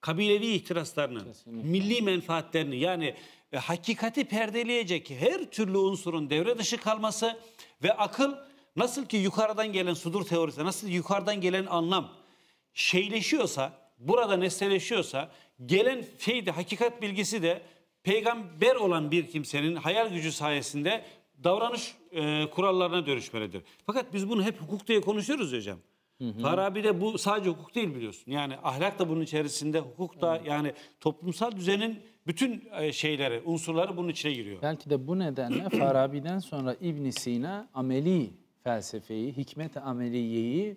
kabilevi ihtiraslarını, milli menfaatlerini, yani hakikati perdeleyecek her türlü unsurun devre dışı kalması ve akıl nasıl ki yukarıdan gelen sudur teorisi, nasıl ki yukarıdan gelen anlam şeyleşiyorsa, burada nesneleşiyorsa, gelen şeyde hakikat bilgisi de peygamber olan bir kimsenin hayal gücü sayesinde davranış kurallarına dönüşmelidir. Fakat biz bunu hep hukuk diye konuşuyoruz hocam. Farabi'de bu sadece hukuk değil biliyorsun. Yani ahlak da bunun içerisinde, hukuk da, yani toplumsal düzenin bütün şeyleri, unsurları bunun içine giriyor. Belki de bu nedenle Farabi'den sonra İbn Sina ameli felsefeyi, hikmet-i ameliyeyi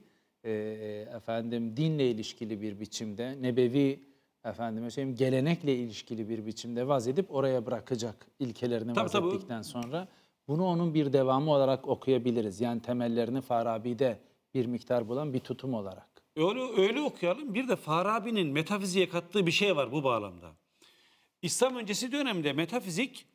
dinle ilişkili bir biçimde, nebevi gelenekle ilişkili bir biçimde vaz edip oraya bırakacak, ilkelerini vaz ettikten sonra bunu onun bir devamı olarak okuyabiliriz. Yani temellerini Farabi'de bir miktar bulan bir tutum olarak. Öyle okuyalım. Bir de Farabi'nin metafiziğe kattığı bir şey var bu bağlamda. İslam öncesi dönemde metafizik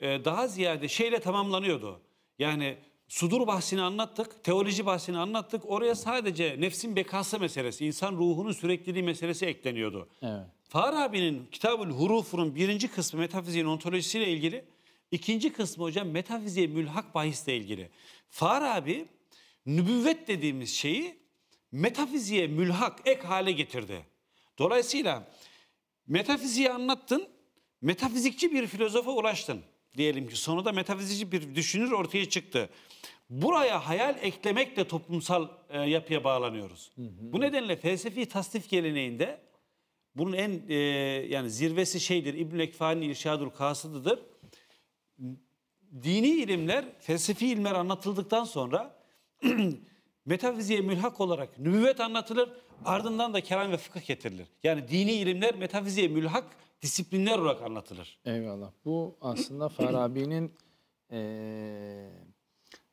daha ziyade şeyle tamamlanıyordu. Yani sudur bahsini anlattık, teoloji bahsini anlattık. Oraya sadece nefsin bekası meselesi, insan ruhunun sürekliliği meselesi ekleniyordu. Evet. Farabi'nin Kitabül Hurufu'nun birinci kısmı metafiziğin ontolojisiyle ilgili, ikinci kısmı hocam metafiziğe mülhak bahisle ilgili. Farabi, nübüvvet dediğimiz şeyi metafiziğe mülhak ek hale getirdi. Dolayısıyla metafiziği anlattın, metafizikçi bir filozofa ulaştın. Diyelim ki sonunda metafizikçi bir düşünür ortaya çıktı. Buraya hayal eklemekle toplumsal yapıya bağlanıyoruz. Bu nedenle felsefi tasnif geleneğinde bunun en yani zirvesi şeydir, İbn-i Ekfani İrşadül Kasıdı'dır. Dini ilimler, felsefi ilimler anlatıldıktan sonra metafiziğe mülhak olarak nübüvvet anlatılır, ardından da kelam ve fıkıh getirilir. Yani dini ilimler metafiziğe mülhak disiplinler olarak anlatılır. Eyvallah. Bu aslında Farabi'nin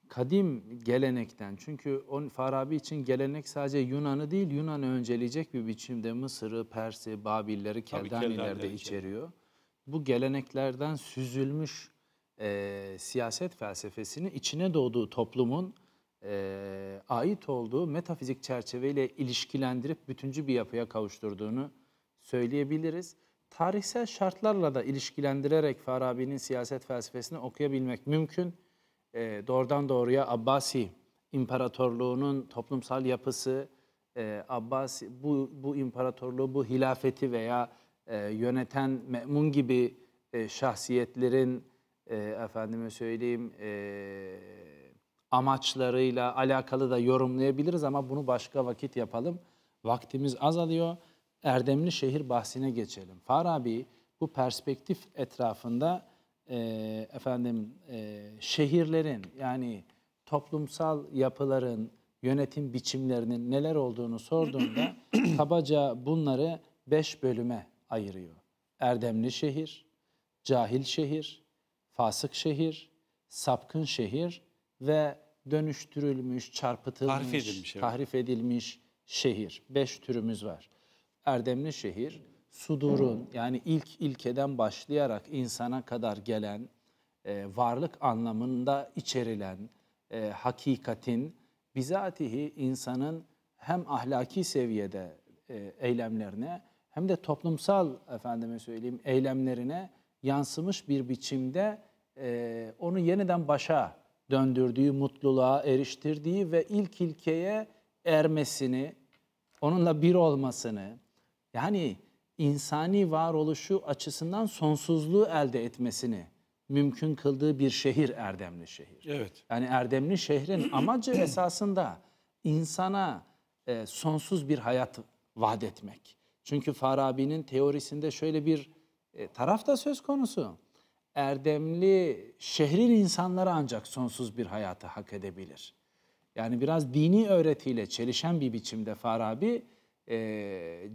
kadim gelenekten. Çünkü Farabi için gelenek sadece Yunan'ı değil, Yunan'ı önceleyecek bir biçimde Mısır'ı, Pers'i, Babil'leri, Keldanileri de içeriyor. Bu geleneklerden süzülmüş siyaset felsefesini içine doğduğu toplumun ait olduğu metafizik çerçeveyle ilişkilendirip bütüncü bir yapıya kavuşturduğunu söyleyebiliriz. Tarihsel şartlarla da ilişkilendirerek Farabi'nin siyaset felsefesini okuyabilmek mümkün. Doğrudan doğruya Abbasî imparatorluğunun toplumsal yapısı, Abbasî bu imparatorluğu, bu hilafeti veya yöneten me'mun gibi şahsiyetlerin amaçlarıyla alakalı da yorumlayabiliriz ama bunu başka vakit yapalım. Vaktimiz azalıyor. Erdemli şehir bahsine geçelim. Farabi bu perspektif etrafında şehirlerin, yani toplumsal yapıların, yönetim biçimlerinin neler olduğunu sorduğunda kabaca bunları 5 bölüme ayırıyor. Erdemli şehir, cahil şehir, fasık şehir, sapkın şehir ve dönüştürülmüş, çarpıtılmış, tahrif edilmiş şehir. 5 türümüz var. Erdemli şehir, sudurun, yani ilk ilkeden başlayarak insana kadar gelen, varlık anlamında içerilen hakikatin bizatihi insanın hem ahlaki seviyede eylemlerine hem de toplumsal eylemlerine yansımış bir biçimde onu yeniden başa döndürdüğü, mutluluğa eriştirdiği ve ilk ilkeye ermesini, onunla bir olmasını, yani insani varoluşu açısından sonsuzluğu elde etmesini mümkün kıldığı bir şehir Erdemli şehir. Evet. Yani Erdemli şehrin amacı esasında insana sonsuz bir hayat vaat etmek. Çünkü Farabi'nin teorisinde şöyle bir taraf da söz konusu. Erdemli şehrin insanları ancak sonsuz bir hayatı hak edebilir. Yani biraz dini öğretiyle çelişen bir biçimde Farabi,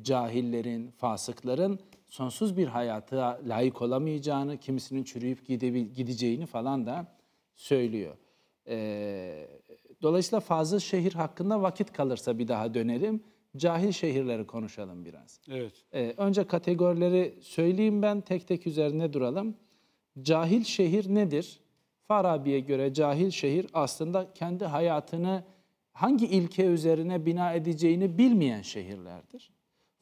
cahillerin, fasıkların sonsuz bir hayata layık olamayacağını, kimisinin çürüyüp gideceğini falan da söylüyor. Dolayısıyla Fazıl Şehir hakkında vakit kalırsa bir daha dönelim. Cahil şehirleri konuşalım biraz. Evet. Önce kategorileri söyleyeyim, ben tek tek üzerine duralım. Cahil şehir nedir? Farabi'ye göre cahil şehir aslında kendi hayatını hangi ilke üzerine bina edeceğini bilmeyen şehirlerdir.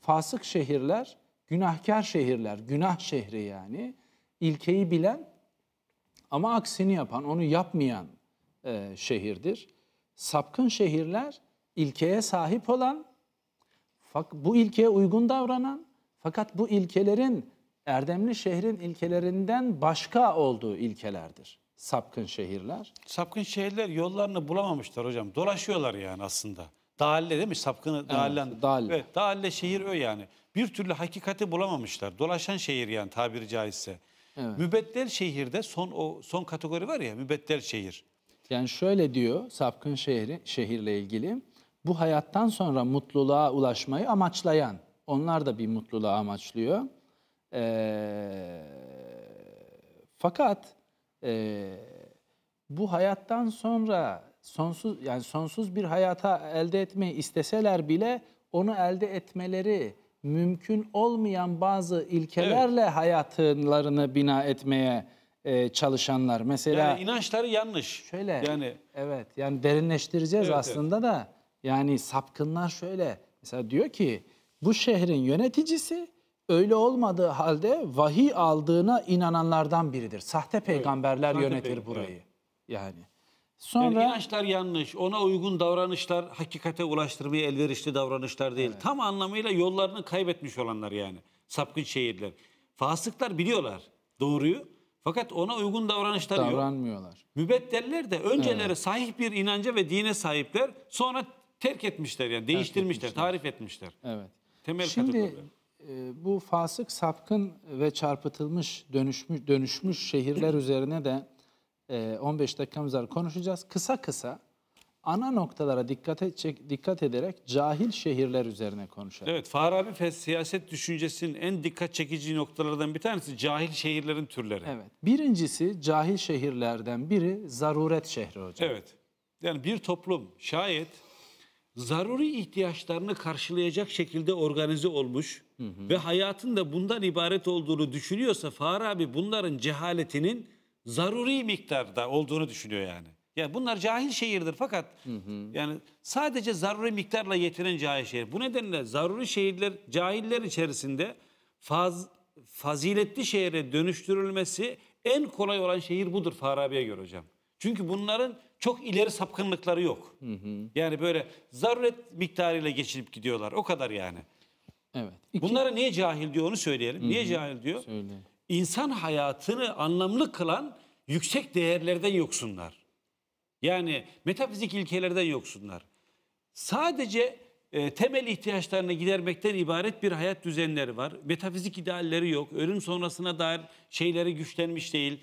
Fasık şehirler, günahkar şehirler, günah şehri yani. İlkeyi bilen ama aksini yapan, onu yapmayan şehirdir. Sapkın şehirler, ilkeye sahip olan, bu ilkeye uygun davranan fakat bu ilkelerin Erdemli şehrin ilkelerinden başka olduğu ilkelerdir. Sapkın şehirler. Sapkın şehirler yollarını bulamamışlar hocam. Dolaşıyorlar yani aslında. Dâlle değil mi? Sapkını dâlle. Evet, dâlle. Evet, dâlle şehir o yani. Bir türlü hakikati bulamamışlar. Dolaşan şehir yani tabiri caizse. Evet. Mübeddel şehirde son kategori var ya, mübeddel şehir. Yani şöyle diyor sapkın şehirle ilgili. Bu hayattan sonra mutluluğa ulaşmayı amaçlayan. Onlar da bir mutluluğa amaçlıyor. Fakat bu hayattan sonra sonsuz bir hayata elde etmeyi isteseler bile onu elde etmeleri mümkün olmayan bazı ilkelerle hayatlarını bina etmeye çalışanlar. Mesela yani inançları yanlış. Şöyle. Yani evet. Yani derinleştireceğiz da. Yani sapkınlar şöyle. Mesela diyor ki bu şehrin yöneticisi öyle olmadığı halde vahiy aldığına inananlardan biridir. Sahte peygamberler yönetir burayı. Evet. Yani. Sonra yani inançlar yanlış, ona uygun davranışlar hakikate ulaştırmaya elverişli davranışlar değil. Evet. Tam anlamıyla yollarını kaybetmiş olanlar yani. Sapkın şehirler. Fasıklar biliyorlar doğruyu fakat ona uygun davranışlar yok. Davranmıyorlar. Mübeddeller de önceleri sahih bir inanca ve dine sahipler, sonra terk etmişler yani değiştirmişler, tarif etmişler. Evet. Temel kategoriler. Bu fasık, sapkın ve çarpıtılmış, dönüşmüş şehirler üzerine de 15 dakikamız var, konuşacağız. Kısa kısa ana noktalara dikkat ederek cahil şehirler üzerine konuşalım. Evet, Farabi siyaset düşüncesinin en dikkat çekici noktalardan bir tanesi cahil şehirlerin türleri. Evet. Birincisi cahil şehirlerden biri zaruret şehri hocam. Evet. Yani bir toplum şayet zaruri ihtiyaçlarını karşılayacak şekilde organize olmuş ve hayatın da bundan ibaret olduğunu düşünüyorsa Farabi bunların cehaletinin zaruri miktarda olduğunu düşünüyor yani. Yani bunlar cahil şehirdir fakat yani sadece zaruri miktarla yetinen cahil şehir. Bu nedenle zaruri şehirler cahiller içerisinde faziletli şehre dönüştürülmesi en kolay olan şehir budur Farabi'ye göre hocam. Çünkü bunların çok ileri sapkınlıkları yok. Yani böyle zaruret miktarıyla geçinip gidiyorlar. O kadar yani. Evet. Bunlara niye cahil diyor onu söyleyelim. Niye cahil diyor? Söyle. İnsan hayatını anlamlı kılan yüksek değerlerden yoksunlar. Yani metafizik ilkelerden yoksunlar. Sadece temel ihtiyaçlarını gidermekten ibaret bir hayat düzenleri var. Metafizik idealleri yok. Ölüm sonrasına dair şeyleri güçlenmiş değil.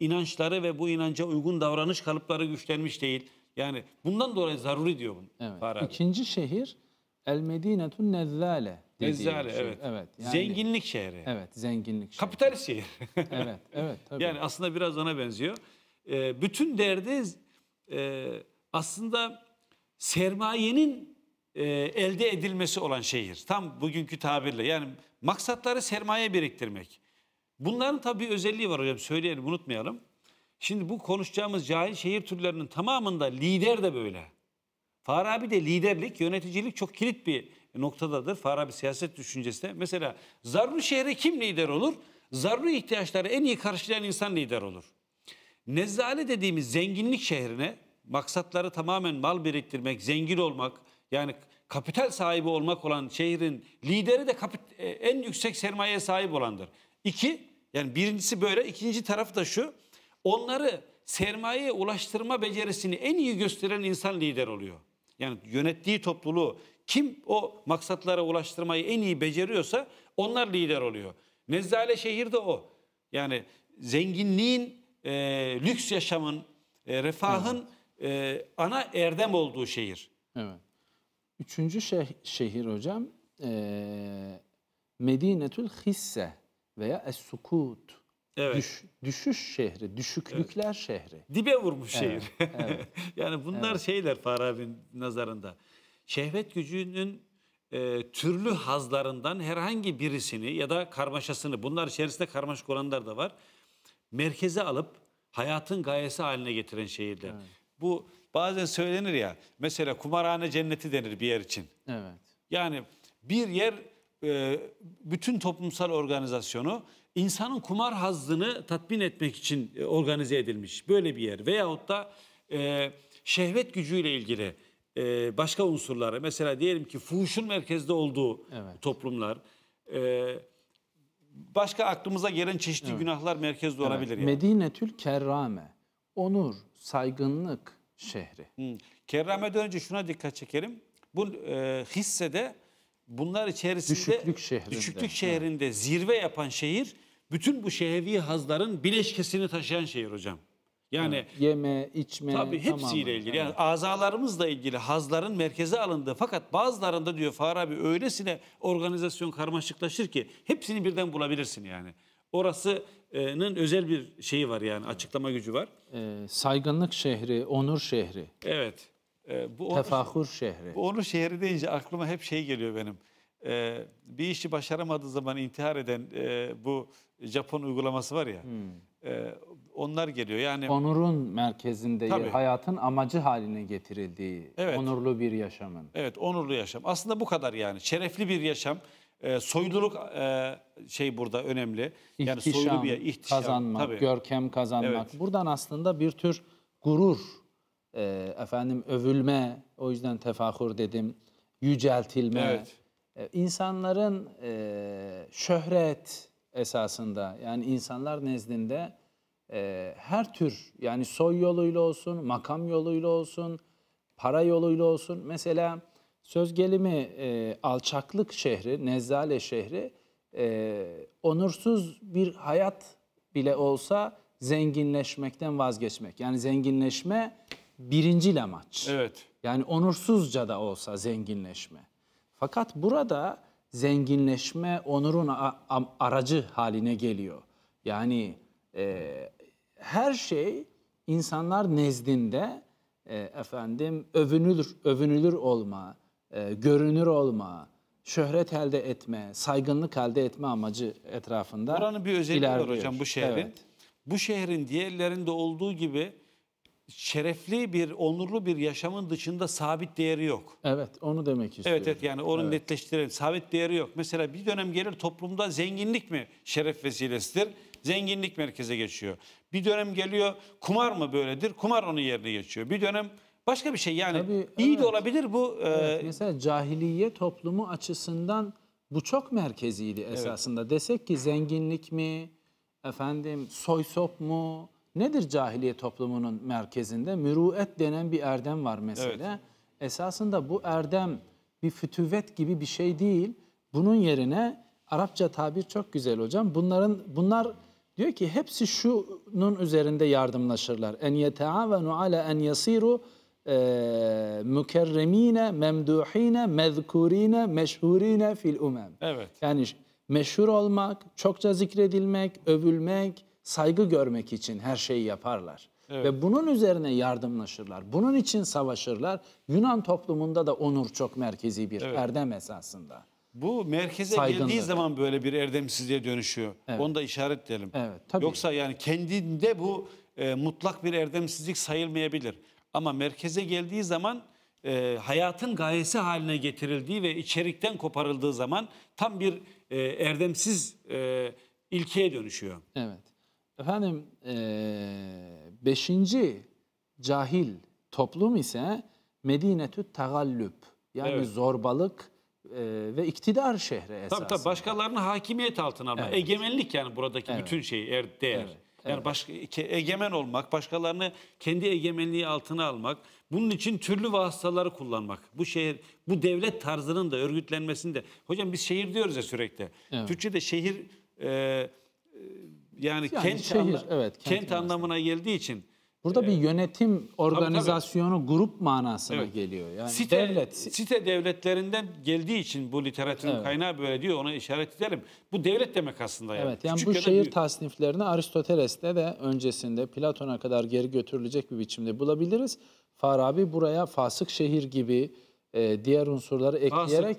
İnançları ve bu inanca uygun davranış kalıpları güçlenmiş değil. Yani bundan dolayı zaruri diyor bunu. Evet. İkinci şehir El-Medinetü'l Nezzâle. Nezzâle evet. Yani, zenginlik şehri. Evet, zenginlik şehri. Kapitalist şehir. evet tabii. Yani aslında biraz ona benziyor. Bütün derdi aslında sermayenin elde edilmesi olan şehir. Tam bugünkü tabirle. Yani maksatları sermaye biriktirmek. Bunların tabii özelliği var hocam. Söyleyelim, unutmayalım. Şimdi bu konuşacağımız cahil şehir türlerinin tamamında lider de böyle. Farabi'de liderlik, yöneticilik çok kilit bir noktadadır. Farabi siyaset düşüncesinde. Mesela zaruri şehre kim lider olur? Zaruri ihtiyaçları en iyi karşılayan insan lider olur. Nezzale dediğimiz zenginlik şehrine maksatları tamamen mal biriktirmek, zengin olmak, yani kapital sahibi olmak olan şehrin lideri de en yüksek sermayeye sahip olandır. Yani birincisi böyle, ikinci taraf da şu. Onları sermayeye ulaştırma becerisini en iyi gösteren insan lider oluyor. Yani yönettiği topluluğu kim o maksatlara ulaştırmayı en iyi beceriyorsa onlar lider oluyor. Nezzale şehir de o. Yani zenginliğin, lüks yaşamın, refahın ana erdem olduğu şehir. Evet. Üçüncü şehir hocam, Medinetü'l Hisse veya Es-Sukut. Evet. Düşüş şehri, düşüklükler şehri. Dibe vurmuş şehir. Evet. Yani bunlar şeyler Farabi'nin nazarında. Şehvet gücünün türlü hazlarından herhangi birisini ya da karmaşasını, bunlar içerisinde karmaşık olanlar da var, merkeze alıp hayatın gayesi haline getiren şehirler. Evet. Bu bazen söylenir ya, mesela kumarhane cenneti denir bir yer için. Evet. Yani bir yer bütün toplumsal organizasyonu insanın kumar hazzını tatmin etmek için organize edilmiş böyle bir yer. Veyahut da şehvet gücüyle ilgili başka unsurlara, mesela diyelim ki fuhuşun merkezde olduğu toplumlar, başka aklımıza gelen çeşitli günahlar merkezde olabilir. Yani. Medinetül Kerrame, onur, saygınlık şehri. Kerrame'den önce şuna dikkat çekelim. Bu hissede, bunlar içerisinde düşüklük şehrinde zirve yapan şehir, bütün bu şehvi hazların bileşkesini taşıyan şehir hocam. Yani yeme, içme, tabii hepsiyle ilgili. Yani azalarımızla ilgili hazların merkeze alındığı, fakat bazılarında diyor Farabi öylesine organizasyon karmaşıklaşır ki hepsini birden bulabilirsin yani. Orasının özel bir şeyi var yani, açıklama gücü var. Saygınlık şehri, onur şehri. Evet. Tefahur şehri. Bu onur şehri deyince aklıma hep şey geliyor benim. Bir işi başaramadığı zaman intihar eden bu Japon uygulaması var ya. Onlar geliyor. Yani onurun merkezinde, hayatın amacı haline getirildiği onurlu bir yaşamın. Evet, onurlu yaşam. Aslında bu kadar yani. Şerefli bir yaşam. Soyluluk burada önemli. Yani ihtişam, soylu bir ihtişam, kazanmak, görkem kazanmak. Evet. Buradan aslında bir tür gurur, övülme, o yüzden tefahur dedim, yüceltilme, insanların şöhret esasında, yani insanlar nezdinde her tür, yani soy yoluyla olsun, makam yoluyla olsun, para yoluyla olsun. Mesela söz gelimi alçaklık şehri, Nezzale şehri, onursuz bir hayat bile olsa zenginleşmekten vazgeçmek. Yani zenginleşme birincil amaç. Evet. Yani onursuzca da olsa zenginleşme. Fakat burada zenginleşme onurun aracı haline geliyor. Yani her şey insanlar nezdinde övünülür olma, görünür olma, şöhret elde etme, saygınlık elde etme amacı etrafında ilerliyor. Buranın bir özelliği var hocam bu şehrin. Evet. Bu şehrin diğerlerinde olduğu gibi şerefli bir, onurlu bir yaşamın dışında sabit değeri yok. Evet, onu demek istiyorum. Evet, yani onu netleştirelim. Sabit değeri yok. Mesela bir dönem gelir toplumda zenginlik mi şeref vesilesidir? Zenginlik merkeze geçiyor. Bir dönem geliyor kumar mı böyledir? Kumar onun yerine geçiyor. Bir dönem başka bir şey yani. Tabii, iyi de olabilir bu. Mesela cahiliye toplumu açısından bu çok merkeziydi esasında. Evet. Desek ki zenginlik mi, soy sop mu? Nedir cahiliye toplumunun merkezinde? Müruet denen bir erdem var mesela. Evet. Esasında bu erdem bir fütüvet gibi bir şey değil. Bunun yerine Arapça tabir çok güzel hocam. Bunlar diyor ki hepsi şunun üzerinde yardımlaşırlar. En yeteavenu ala en yasiru mükerremine, memduhine, mezkurine, meşhurine fil umem. Evet. Yani meşhur olmak, çokça zikredilmek, övülmek, saygı görmek için her şeyi yaparlar. Evet. Ve bunun üzerine yardımlaşırlar. Bunun için savaşırlar. Yunan toplumunda da onur çok merkezi bir erdem esasında. Bu merkeze geldiği zaman böyle bir erdemsizliğe dönüşüyor. Evet. Onu da işaretleyelim. Evet, yoksa yani kendinde bu mutlak bir erdemsizlik sayılmayabilir. Ama merkeze geldiği zaman hayatın gayesi haline getirildiği ve içerikten koparıldığı zaman tam bir erdemsiz ilkeye dönüşüyor. Evet. Beşinci cahil toplum ise Medinetü't Tagallüb, yani zorbalık ve iktidar şehri esasında. Tabii tabii, başkalarını hakimiyet altına almak, egemenlik yani buradaki bütün şey değer. Yani egemen olmak, başkalarını kendi egemenliği altına almak, bunun için türlü vasıtaları kullanmak. Bu şehir, bu devlet tarzının da örgütlenmesinde. Hocam biz şehir diyoruz ya sürekli. Türkçe'de şehir Yani kent anlamına geldiği için. Burada bir yönetim organizasyonu, grup manasına geliyor. Yani site devletlerinden geldiği için bu literatürün kaynağı böyle diyor, ona işaret edelim. Bu devlet demek aslında. Yani, yani bu şehir tasniflerini Aristoteles'te de öncesinde Platon'a kadar geri götürülecek bir biçimde bulabiliriz. Farabi buraya fasık şehir gibi diğer unsurları ekleyerek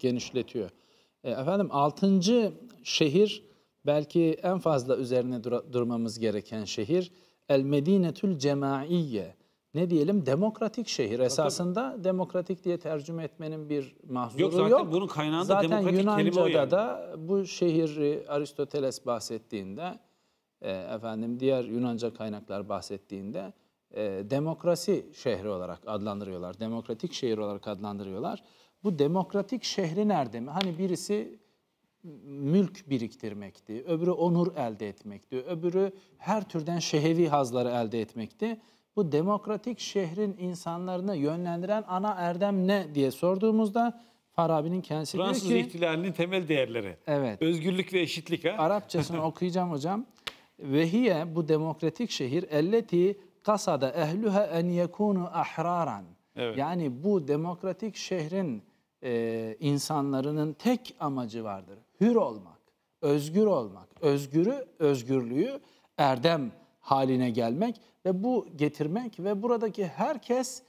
genişletiyor. Efendim 6. şehir, belki en fazla üzerine durmamız gereken şehir, El-Medinetü'l Cemaiyye. Ne diyelim? Demokratik şehir. Esasında demokratik diye tercüme etmenin bir mahzuru yok. Zaten bunun kaynağında zaten demokratik Yunanca'da kelime o yani. Da bu şehri Aristoteles bahsettiğinde, diğer Yunanca kaynaklar bahsettiğinde demokrasi şehri olarak adlandırıyorlar. Demokratik şehir olarak adlandırıyorlar. Bu demokratik şehri nerede mi? Hani birisi mülk biriktirmekti, öbürü onur elde etmekti, öbürü her türden şehevi hazları elde etmekti. Bu demokratik şehrin insanlarını yönlendiren ana erdem ne diye sorduğumuzda Farabi'nin kendisi diyor ki... Fransız ihtilalinin temel değerleri. Evet. Özgürlük ve eşitlik. Ha? Arapçasını okuyacağım hocam. Vehiye, bu demokratik şehir, elleti kasada ehlühe en yekûnu ahraran. Yani bu demokratik şehrin insanların tek amacı vardır. Hür olmak, özgür olmak, özgürlüğü erdem haline gelmek ve bu getirmek ve buradaki herkes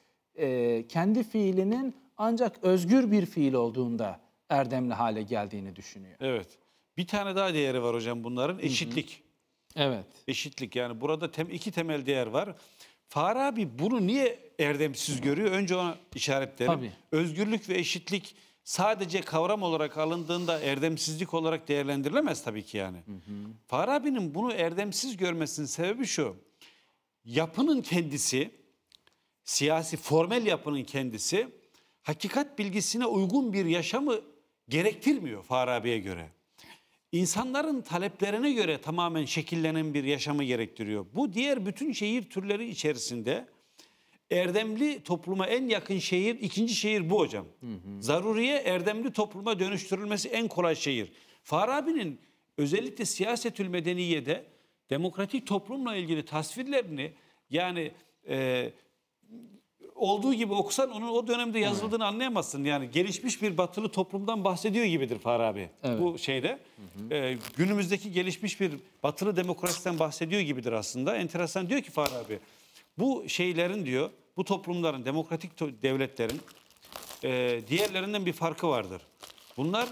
kendi fiilinin ancak özgür bir fiil olduğunda erdemli hale geldiğini düşünüyor. Evet. Bir tane daha değeri var hocam bunların. Eşitlik. Evet. Eşitlik, yani burada iki temel değer var. Farabi bunu niye erdemsiz görüyor? Önce ona işaret edelim. Özgürlük ve eşitlik sadece kavram olarak alındığında erdemsizlik olarak değerlendirilemez tabii ki yani. Farabi'nin bunu erdemsiz görmesinin sebebi şu. Yapının kendisi, siyasi formel yapının kendisi hakikat bilgisine uygun bir yaşamı gerektirmiyor Farabi'ye göre. İnsanların taleplerine göre tamamen şekillenen bir yaşamı gerektiriyor. Bu diğer bütün şehir türleri içerisinde erdemli topluma en yakın şehir, 2. şehir bu hocam. Zaruriye erdemli topluma dönüştürülmesi en kolay şehir. Farabi'nin özellikle Siyasetül Medeniyye'de demokratik toplumla ilgili tasvirlerini, yani olduğu gibi okusan onun o dönemde yazıldığını anlayamazsın. Yani gelişmiş bir batılı toplumdan bahsediyor gibidir Farabi. Bu şeyde günümüzdeki gelişmiş bir batılı demokrasiden bahsediyor gibidir aslında. Enteresan, diyor ki Farabi, bu şeylerin diyor, bu toplumların, demokratik devletlerin diğerlerinden bir farkı vardır. Bunlar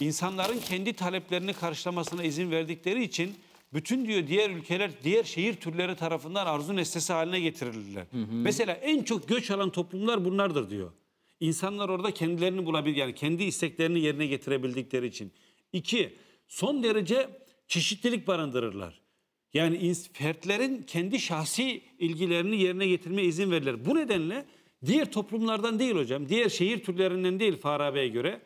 insanların kendi taleplerini karşılamasına izin verdikleri için bütün diyor diğer ülkeler, diğer şehir türleri tarafından arzu nesnesi haline getirilirler. Mesela en çok göç alan toplumlar bunlardır diyor. İnsanlar orada kendilerini bulabilir, yani kendi isteklerini yerine getirebildikleri için. 2. Son derece çeşitlilik barındırırlar. Yani fertlerin kendi şahsi ilgilerini yerine getirmeye izin verirler. Bu nedenle diğer toplumlardan değil hocam, diğer şehir türlerinden değil Farabi'ye göre,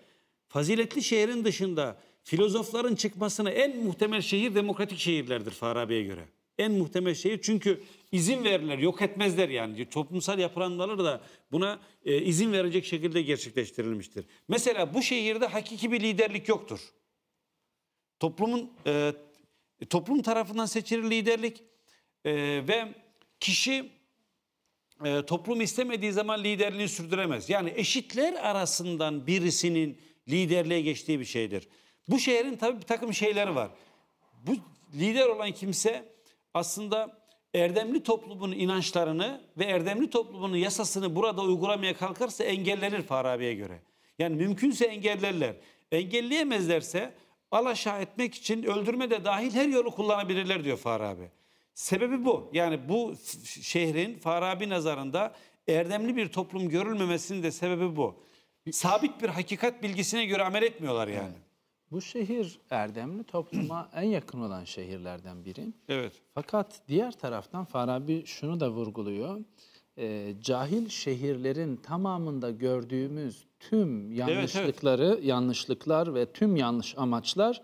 faziletli şehrin dışında filozofların çıkmasına en muhtemel şehir demokratik şehirlerdir Farabi'ye göre. En muhtemel şehir, çünkü izin verirler, yok etmezler yani. Toplumsal yapılanmalar da buna izin verecek şekilde gerçekleştirilmiştir. Mesela bu şehirde hakiki bir liderlik yoktur. Toplum tarafından seçilir liderlik ve kişi toplum istemediği zaman liderliğini sürdüremez. Yani eşitler arasından birisinin liderliğe geçtiği bir şeydir. Bu şehrin tabii bir takım şeyleri var. Bu lider olan kimse aslında erdemli toplumun inançlarını ve erdemli toplumun yasasını burada uygulamaya kalkarsa engellenir Farabi'ye göre. Yani mümkünse engellerler. Engelleyemezlerse alaşağı etmek için öldürme de dahil her yolu kullanabilirler diyor Farabi. Sebebi bu. Yani bu şehrin Farabi nazarında erdemli bir toplum görülmemesinin de sebebi bu. Sabit bir hakikat bilgisine göre amel etmiyorlar yani. Evet. Bu şehir erdemli topluma en yakın olan şehirlerden biri. Fakat diğer taraftan Farabi şunu da vurguluyor. Cahil şehirlerin tamamında gördüğümüz tüm yanlışlıkları, yanlışlıklar ve tüm yanlış amaçlar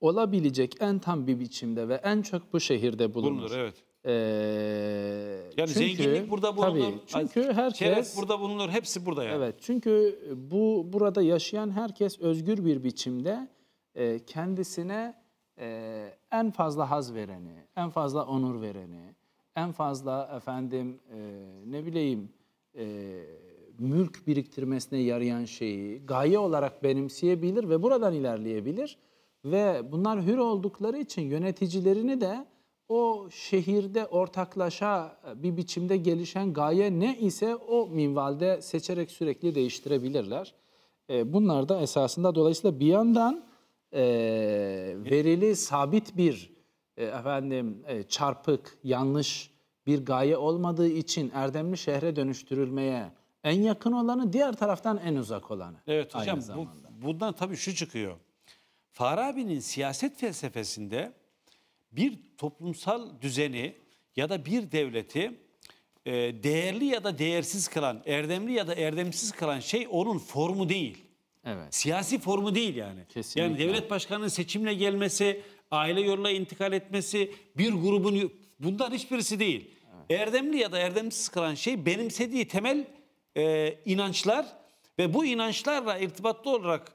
olabilecek en tam bir biçimde ve en çok bu şehirde bulunur. Yani çünkü, zenginlik burada bulunur. Çünkü herkes burada bulunur, hepsi burada yani. Çünkü burada yaşayan herkes özgür bir biçimde kendisine en fazla haz vereni, en fazla onur vereni, en fazla efendim ne bileyim mülk biriktirmesine yarayan şeyi gaye olarak benimseyebilir ve buradan ilerleyebilir. Ve bunlar hür oldukları için yöneticilerini de o şehirde ortaklaşa bir biçimde gelişen gaye ne ise o minvalde seçerek sürekli değiştirebilirler. Bunlar da esasında dolayısıyla bir yandan verili sabit bir çarpık, yanlış bir gaye olmadığı için Erdemli şehre dönüştürülmeye en yakın olanı, diğer taraftan en uzak olanı. Evet hocam, bundan tabii şu çıkıyor. Farabi'nin siyaset felsefesinde bir toplumsal düzeni ya da bir devleti değerli ya da değersiz kılan, erdemli ya da erdemsiz kılan şey onun formu değil. Evet. Siyasi formu değil yani. Kesinlikle. Yani devlet başkanının seçimle gelmesi, aile yoluyla intikal etmesi, bir grubun, bundan hiçbirisi değil. Evet. Erdemli ya da erdemsiz kılan şey benimsediği temel inançlar ve bu inançlarla irtibatlı olarak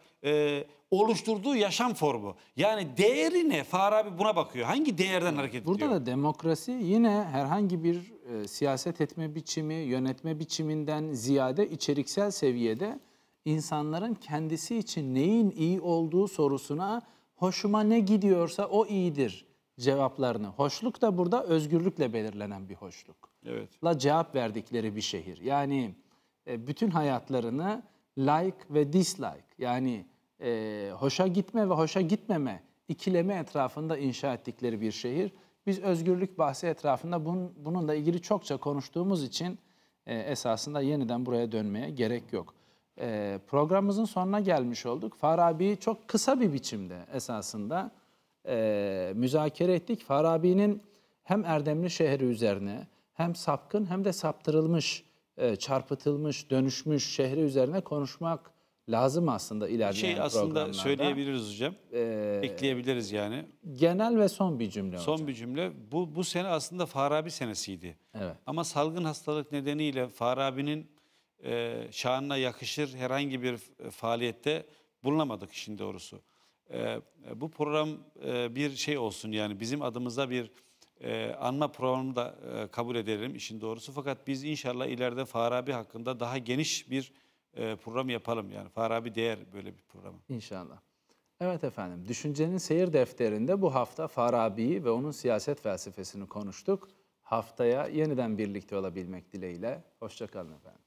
oluşturduğu yaşam formu. Yani değeri ne? Farabi buna bakıyor. Hangi değerden hareket ediyor? Burada da demokrasi yine herhangi bir siyaset etme biçimi, yönetme biçiminden ziyade içeriksel seviyede insanların kendisi için neyin iyi olduğu sorusuna hoşuma ne gidiyorsa o iyidir cevaplarını. Hoşluk da burada özgürlükle belirlenen bir hoşluk. Evet. La cevap verdikleri bir şehir. Yani bütün hayatlarını like ve dislike, yani hoşa gitme ve hoşa gitmeme ikileme etrafında inşa ettikleri bir şehir. Biz özgürlük bahsi etrafında bununla ilgili çokça konuştuğumuz için esasında yeniden buraya dönmeye gerek yok. Programımızın sonuna gelmiş olduk. Farabi'yi çok kısa bir biçimde esasında müzakere ettik. Farabi'nin hem Erdemli şehri üzerine, hem sapkın hem de saptırılmış, çarpıtılmış, dönüşmüş şehri üzerine konuşmak lazım aslında ilerleyen programlarda. Aslında söyleyebiliriz hocam, ekleyebiliriz yani. Genel ve son bir cümle hocam. Son bir cümle. Bu sene aslında Farabi senesiydi. Evet. Ama salgın hastalık nedeniyle Farabi'nin şanına yakışır herhangi bir faaliyette bulunamadık işin doğrusu. Bu program bir şey olsun yani, bizim adımıza bir anma programını da kabul edelim işin doğrusu. Fakat biz inşallah ileride Farabi hakkında daha geniş bir program yapalım. Yani Farabi değer böyle bir programı. İnşallah. Evet efendim, Düşüncenin Seyir Defteri'nde bu hafta Farabi'yi ve onun siyaset felsefesini konuştuk. Haftaya yeniden birlikte olabilmek dileğiyle. Hoşçakalın efendim.